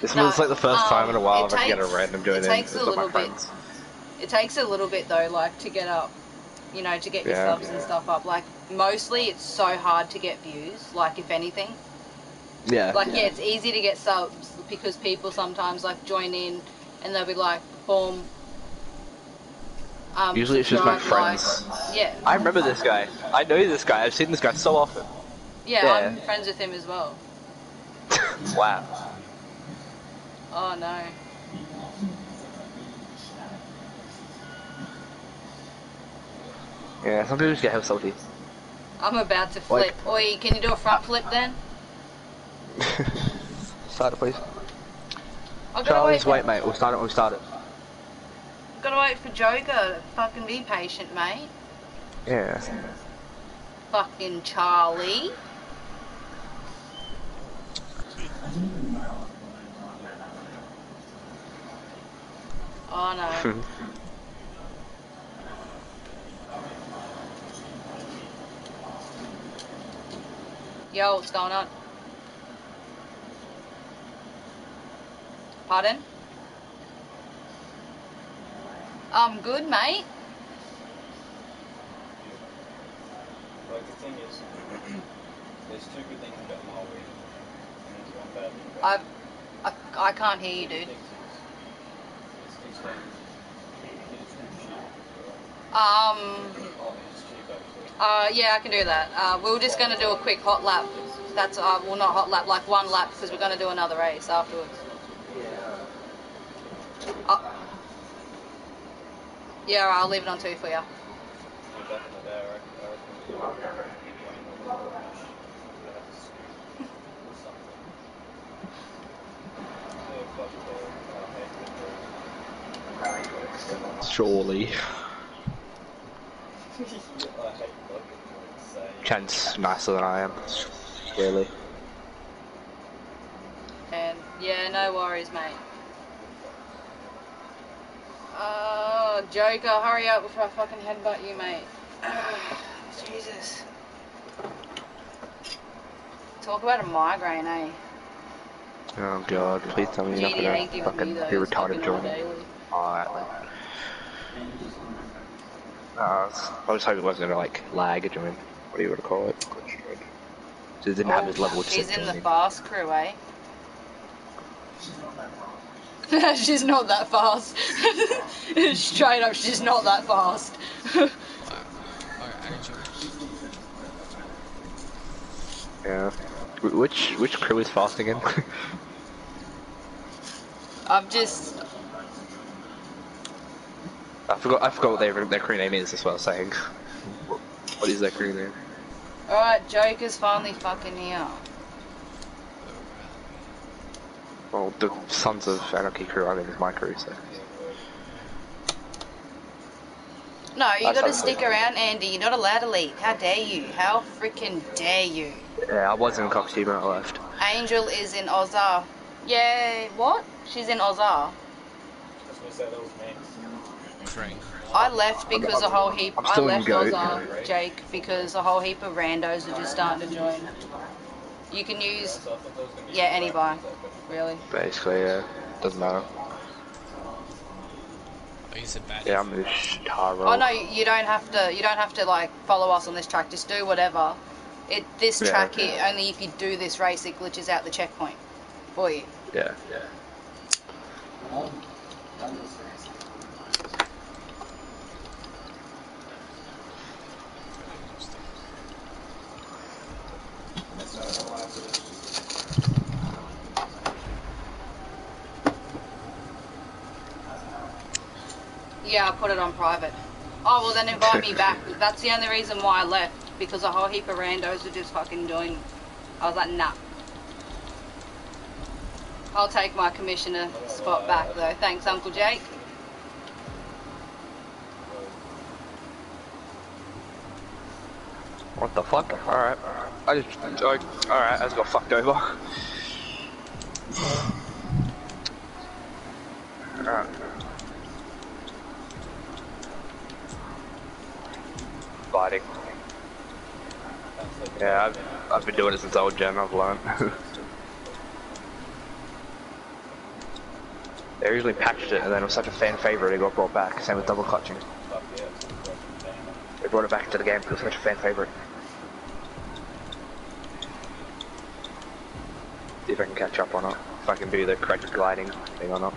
This no, was like the first um, time in a while that I get a random join in. It takes a little bit. It takes a little bit though, like to get up, you know, to get your yeah, subs yeah. and stuff up. Like mostly, it's so hard to get views. Like if anything. Yeah. Like yeah. yeah, it's easy to get subs because people sometimes like join in and they'll be like, boom. Um, Usually it's just my friends. Like, yeah. I remember this guy. I know this guy. I've seen this guy so often. Yeah, yeah. I'm friends with him as well. Wow. Oh no. Yeah, some people just get hell salty. I'm about to flip. Like, Oi, can you do a front flip then? Start it, please. Charlie's wait, wait mate. We'll start it when we start it. Gotta wait for Joker. Fucking be patient, mate. Yeah. Fucking Charlie. Oh no. Yo, what's going on? Pardon? I'm good, mate. Like the thing is, there's two good things about my week, and there's one bad thing about I, I, I can't hear you, dude. Um. Uh, yeah, I can do that. Uh, we we're just gonna do a quick hot lap. That's uh, well, not hot lap, like one lap, because we're gonna do another race afterwards. Uh, yeah, right, I'll leave it on two for you. Surely. Chan's nicer than I am. Really. And yeah, no worries, mate. Oh, Joker, hurry up before I fucking headbutt you, mate. Oh, Jesus. Talk about a migraine, eh? Oh, God, please tell me you're not gonna fucking be retarded joining. Alright, like... Uh, I was hoping it wasn't gonna, like, lag a join. What do you wanna call it? So it didn't oh, have his level to He's in the fast crew, eh? She's not that fast. Straight up, she's not that fast. Alright, I need you. Yeah. Which which crew is fast again? I'm just. I forgot. I forgot what their their crew name is as well. Saying, what is their crew name? All right, Joker's finally fucking here. Well, the Sons of Anarchy crew, I think, is my crew, so... No, you gotta stick around, Andy. You're not allowed to leave. How dare you? How freaking dare you? Yeah, I was in Coxie when I left. Angel is in Ozar. Yay, what? She's in Ozar. I was gonna say that was me. I left because a whole heap... I left Ozar, Jake, because a whole heap of randos are just starting to join. You can use... Yeah, any buy. Really? Basically, yeah. Doesn't matter. Yeah, I'm just Taro. Oh no, you don't have to. You don't have to like follow us on this track. Just do whatever. It this yeah, track okay. It, only if you do this race, it glitches out the checkpoint for you. Yeah, yeah. Oh. Yeah, I put it on private. Oh, well then invite me back. That's the only reason why I left, because a whole heap of randos were just fucking joining. I was like, nah. I'll take my commissioner spot back though. Thanks, Uncle Jake. What the fuck? Alright. I just... Alright, I just got fucked over. Alright. Fighting. Yeah, I've, I've been doing it since old gen, I've learned. They originally patched it and then it was such a fan favourite it got brought back, same with double clutching. They brought it back to the game because it was such a fan favourite. See if I can catch up on it, if I can do the correct gliding thing or not.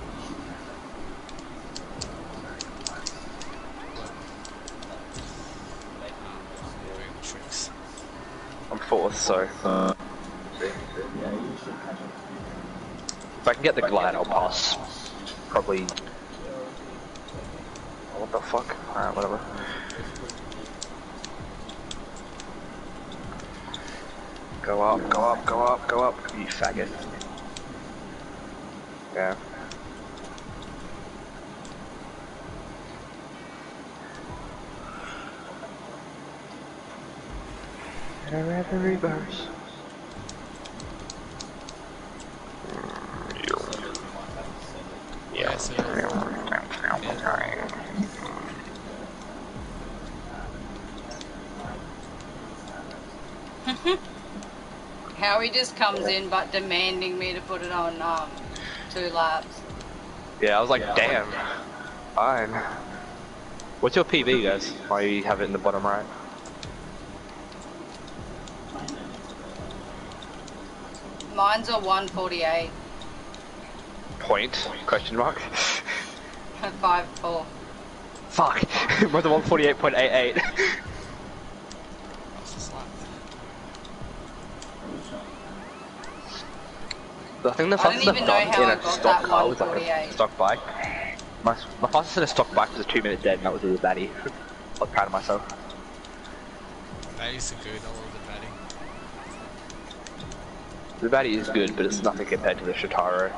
Fourth, so uh, if I can get the glide, I'll pass. Probably. Oh, what the fuck? Alright, whatever. Go up, go up, go up, go up, you faggot. Yeah. Rapid reverse. Yeah, so yeah. How he just comes in but demanding me to put it on um two laps. Yeah, I was like, yeah, damn. Fine. What's your P B, guys? Why you have it in the bottom right? Mine's a one forty-eight. Point? Question mark? five four. Fuck! Mine's a one forty-eight point eight eight. I think the fastest I've done in a stock car was like a stock bike. My, my fastest in a stock bike was a two minute dead and that was with a baddie. I was proud of myself. Baddie's a good one. The baddie is good, but it's nothing compared to the Shitaro.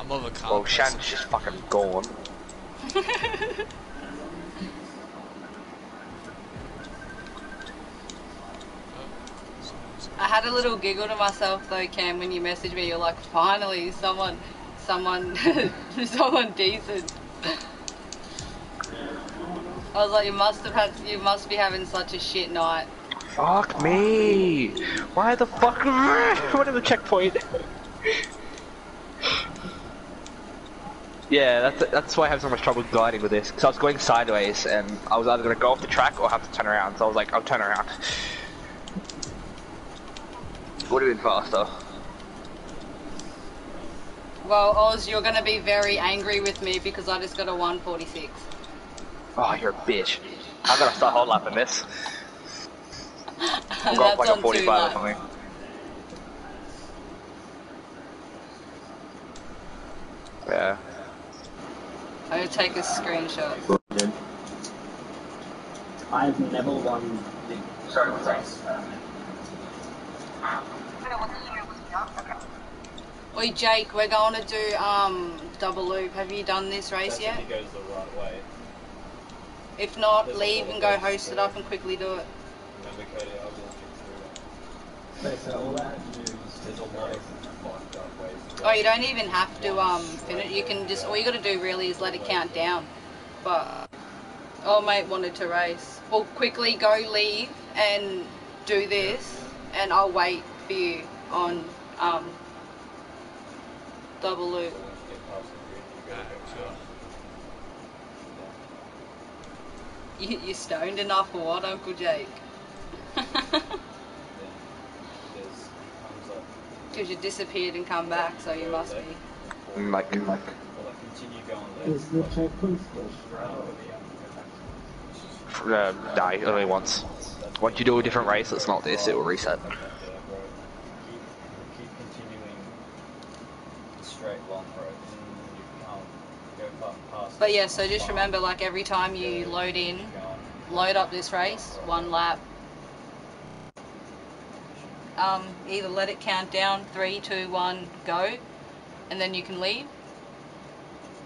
I'm over car. Oh, Shan's just fucking gone. I had a little giggle to myself though, Cam, when you messaged me. You're like, finally, someone, someone, someone decent. I was like, you must have had, you must be having such a shit night. Fuck me! Why the fuck? What is the checkpoint? Yeah, that's that's why I have so much trouble gliding with this, because I was going sideways and I was either going to go off the track or have to turn around, so I was like, I'll turn around. Would have been faster. Well, Oz, you're going to be very angry with me because I just got a one forty-six. Oh, you're a bitch. I'm going to start hot lapping this. I'll go up like a forty-five or something. Yeah. I'm going to take a screenshot. I've never won the... Sorry, what's that? Oi Jake, we're going to do um double loop. Have you done this race yet? It goes the right way. If not, leave and go host it up and quickly do it. Oh, you don't even have to um finish. You can just, all you got to do really is let it count down. But oh mate wanted to race. Well, quickly go leave and do this, and I'll wait for you on um. double loop. You, you're stoned enough or what, Uncle Jake? Because you disappeared and come back, so you must be. Like, like. Is the checkpoint special? Uh, die only once. Once you do a different race, it's not this, it will reset. But yeah, so just remember, like, every time you load in, load up this race, one lap. Um, either let it count down, three, two, one, go, and then you can leave.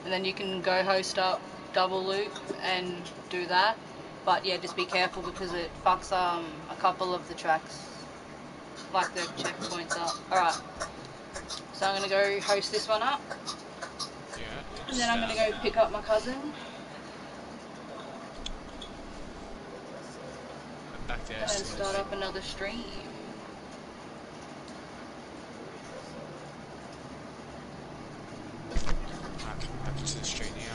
And then you can go host up, double loop, and do that. But yeah, just be careful because it fucks um a couple of the tracks, like the checkpoints up. Alright, so I'm going to go host this one up. And then I'm gonna go pick up my cousin. Back to and start up another stream. Back to the stream here.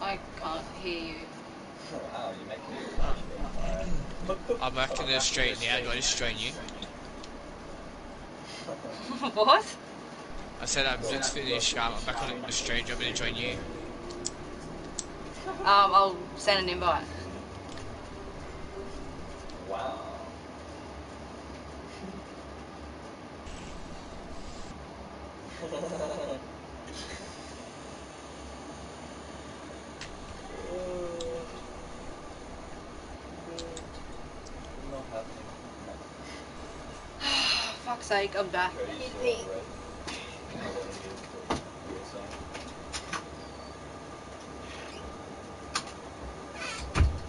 I can't hear you. I'm back to the stream now. Do I just strain you? What? I said I've just finished, um, I'm back on the stream, I'm going to join you. Um, I'll send an invite. Wow. For fuck's sake, I'm back.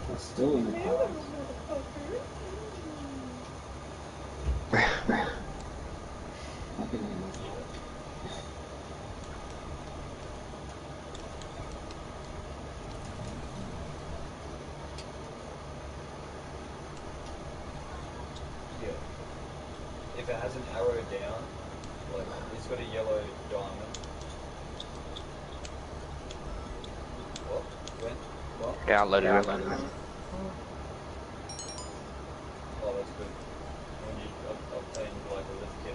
I'm still in the car. Yeah, I'll load it up. Oh, that's good. When you obtain like a lift kit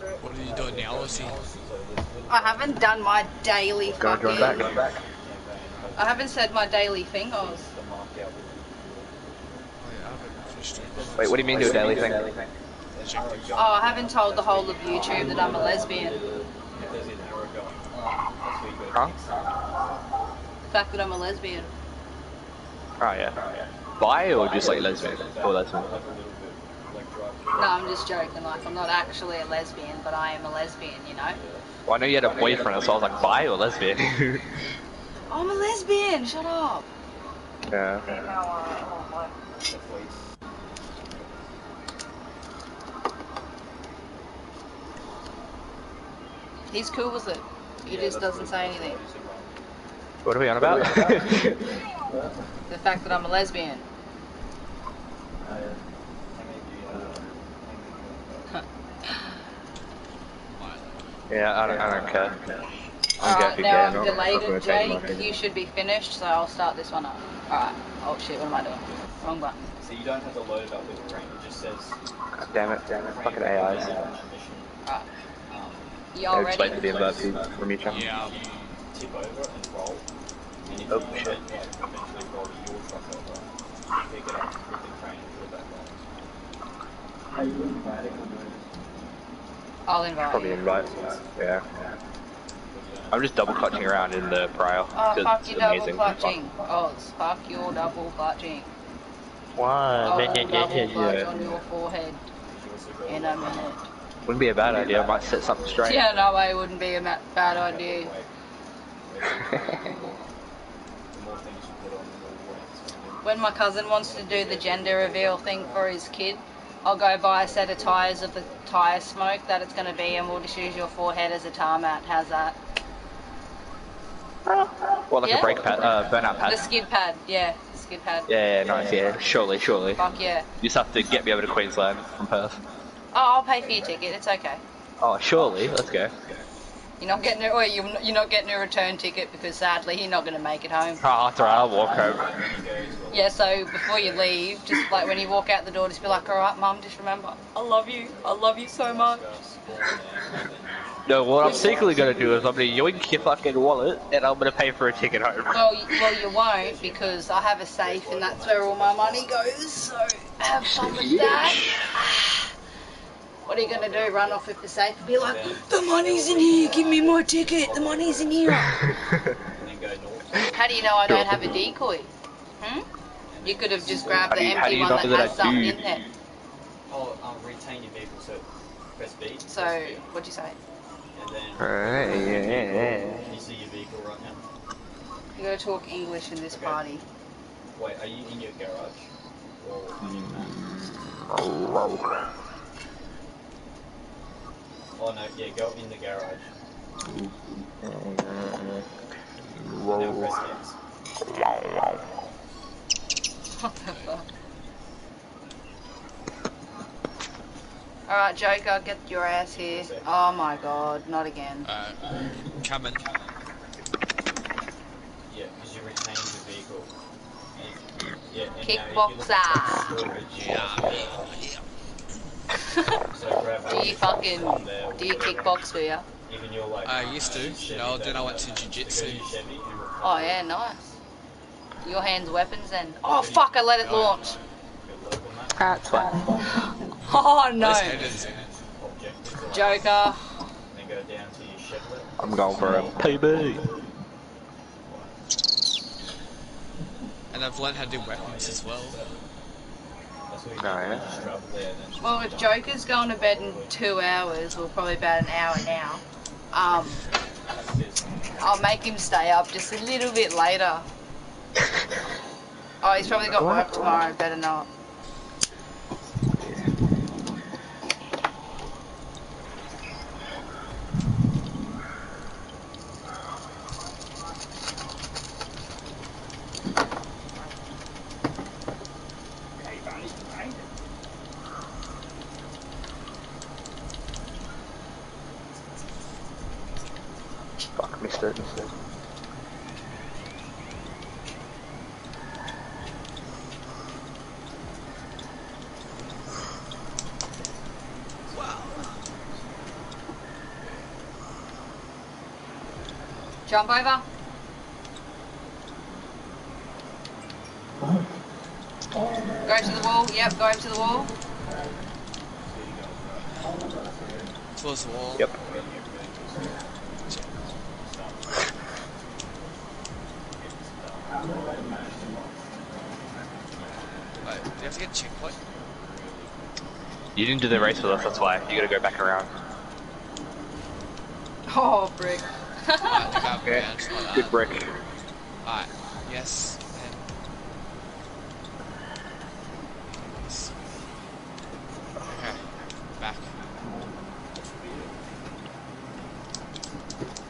or something. What are you doing now, Lucy? I haven't done my daily Go fucking... Back, back. I haven't said my daily thing, Oz. Wait, what do you mean do a daily thing? Oh, I haven't told the whole of YouTube that I'm a lesbian. Huh? The fact that I'm a lesbian. Oh yeah. Bi or just like lesbian? Oh, that's one. No, I'm just joking. Like, I'm not actually a lesbian, but I am a lesbian, you know? Well, I know you had a boyfriend, so I was like, bi or lesbian? I'm a lesbian! Shut up! Yeah. He's cool with it. He yeah, just doesn't say anything. What are we on about? the fact that I'm a lesbian. Yeah, I don't, I don't care. Alright, now I'm delayed, Jake. You should be finished, so I'll start this one up. Alright. Oh shit, what am I doing? Wrong button. So you don't have to load it up with the range, it just says... God damn it, damn it, fucking A I. Alright. Y'all ready? Like the from each other. Yeah. Tip over and roll. And if oh, shit. Eventually roll your truck over. Pick it up with the crane and put it back on. Are you inviting or doing it? I'll invite Probably you. invite, yeah. yeah. I'm just double clutching around in the prior. Oh, fuck your double amazing. clutching. Oh, it's fuck your double clutching. Why? I'll double clutch on your forehead in a minute. Wouldn't be a bad idea, I might set something straight. Yeah, no way, it wouldn't be a bad idea. When my cousin wants to do the gender reveal thing for his kid, I'll go buy a set of tyres of the tyre smoke that it's going to be and we'll just use your forehead as a tar mat. How's that? Well, like yeah? a brake pad, uh, burnout pad. The skid pad, yeah, the skid pad. Yeah, yeah, nice, yeah, surely, surely. Fuck yeah. You just have to get me over to Queensland from Perth. Oh, I'll pay for your ticket, it's okay. Oh, surely, let's go. You're not getting a, you're not getting a return ticket because sadly you're not going to make it home. Oh, that's alright, I'll walk home. Yeah, so before you leave, just like when you walk out the door, just be like, alright, Mum, just remember, I love you, I love you so much. No, what I'm secretly going to do is I'm going to yoink your fucking wallet and I'm going to pay for a ticket home. Well, well, you won't because I have a safe and that's where all my money goes, so have fun with that. What are you going to do, run off with the safe and be like, the money's in here, give me my ticket, the money's in here. How do you know I don't have a decoy? Hmm? You could have just grabbed the empty one that has something in there. Oh, I'll retain your vehicle, so press B. So, what'd you say? Alright, yeah, yeah. Can you see your vehicle right now? You gotta talk English in this okay. party. Wait, are you in your garage? Or in your oh, oh no, yeah, go in the garage. Whoa. Now press X. What the fuck? Alright, Joker, get your ass here. Oh my god, not again. Uh, coming. Yeah, because you retained the vehicle. And, yeah, and kickboxer! Yeah. So do you fucking. Do you kickbox, do ya? You? Like, I used to. Chevy, no, then I went to jiu jitsu. Oh, yeah, nice. Your hand's weapons then. Oh, fuck, I let it launch. That's fine. Oh no! Joker! I'm going for a P B! And I've learned how to do weapons as well. Oh, yeah. Well, if Joker's going to bed in two hours, or probably about an hour now, um, I'll make him stay up just a little bit later. Oh, he's probably got work tomorrow, better not. Jump over. Go to the wall. Yep, go to the wall. Close the wall. Yep. Wait, do you have to get a checkpoint? You didn't do the race with us, that's why. You gotta go back around. Oh, brick. Okay. Like good brick. Alright, yes. Okay, back.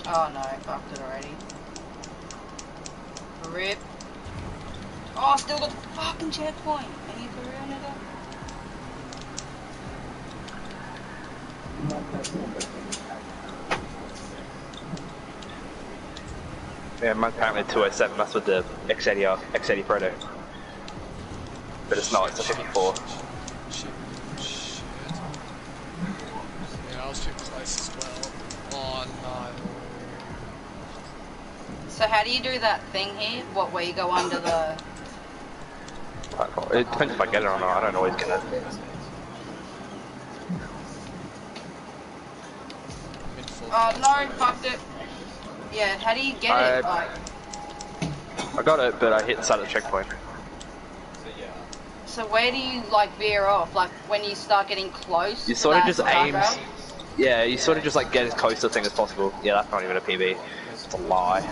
Oh no, I fucked it already. Rip. Oh, I still got the fucking checkpoint. I need to ruin it up. Yeah, man can't with two oh seven, that's with the X eighty R, X eighty Pro. But it's not, it's a fifty-four. Yeah, I was fifty close as well. Oh no. So how do you do that thing here? What, where you go under the... It depends if I get it or not, I don't always get it. Oh no, fucked it. Yeah, how do you get I, it? Like... I got it, but I hit the side of the checkpoint. So where do you like veer off? Like when you start getting close? You sort of just aim... Rail? Yeah, you sort of just like get as close to the thing as possible. Yeah, that's not even a P B. It's a lie.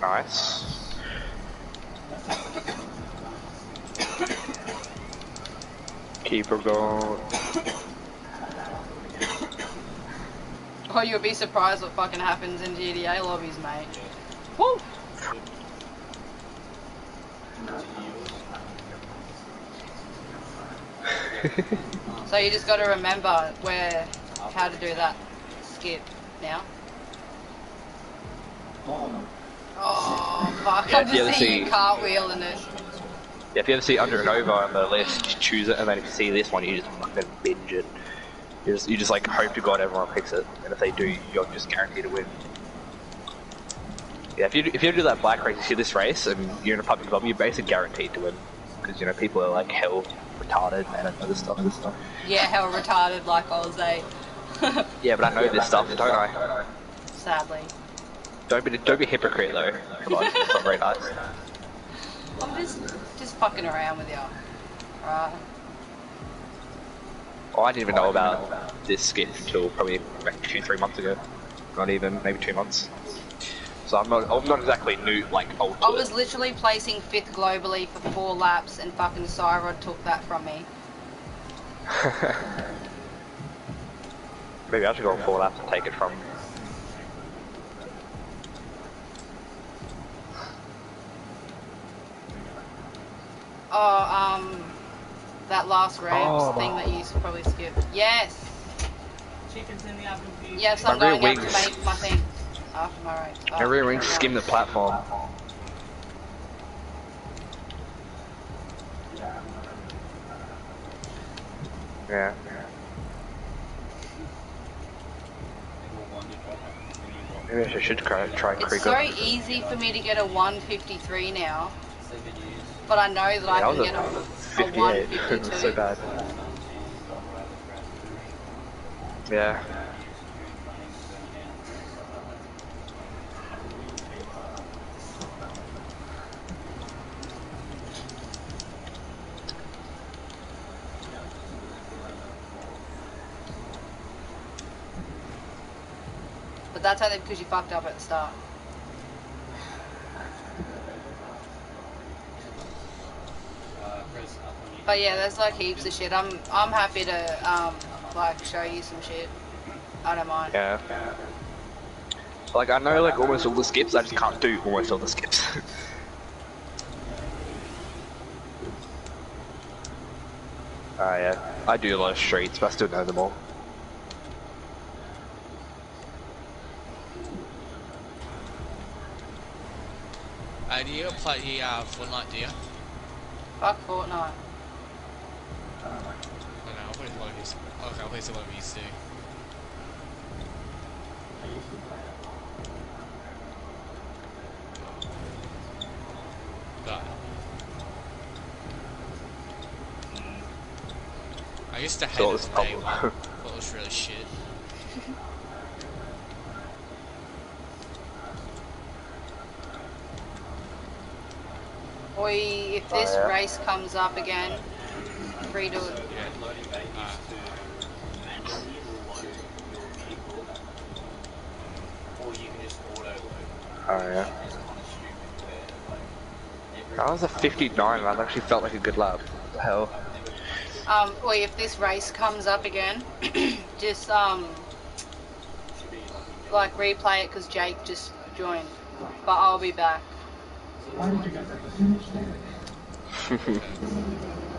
Nice. Keep her going. Oh, you'll be surprised what fucking happens in G T A lobbies, mate. Woo! So you just gotta remember where, how to do that skip now. Oh fuck, yeah, I just see you cartwheeling it. Yeah, if you ever see under and over on the list, just choose it, and then if you see this one, you just fucking binge it. You just, you just like hope to god everyone picks it, and if they do, you're just guaranteed to win. Yeah, if you do, if you do that black race, you see this race, and you're in a public lobby, you're basically guaranteed to win. Because, you know, people are like hell retarded, and I know this stuff, this stuff. Yeah, hell retarded, like I was eight. Yeah, but I know yeah, this stuff, don't I? don't I? Sadly. Don't be don't be a hypocrite though. Come on, it's not very nice. I'm just just fucking around with y'all. Right. Oh, I didn't even oh, know about, about this skip until probably like two three months ago. Not even, maybe two months. So I'm not I'm not exactly new like old. I was it. literally placing fifth globally for four laps, and fucking Cyrod took that from me. Maybe I should go on four laps and take it from. Oh, um, that last Rams oh. thing that you should probably skip. Yes! Chicken's in the oven for you. Yes, I'm my going rear wings. Up to make my thing after my race. Oh, my rear wings skim the platform. Yeah. Maybe I should try, try and creep It's so up. easy for me to get a one fifty-three now. But I know that yeah, I can get a, a one fifty-two. It was so bad. Yeah. But that's only because you fucked up at the start. But yeah, there's like heaps of shit. I'm I'm happy to um like show you some shit. I don't mind. Yeah. Like I know like almost all the skips. I just can't do almost all the skips. Oh yeah, I do a lot of streets, but I still know them all. Hey, do you play uh, Fortnite? Do you? Fuck Fortnite. I don't know, I'll play some of these. Okay, I'll play some of these too. But I used to hate so it from day one. Thought it was really shit. Oi, if this oh, yeah. race comes up again, free to it. Yeah. Uh, oh yeah. That was a fifty-nine, that actually felt like a good lap. What the hell? Um, oi, if this race comes up again, just um, like replay it because Jake just joined. but I'll be back. Why did you get that?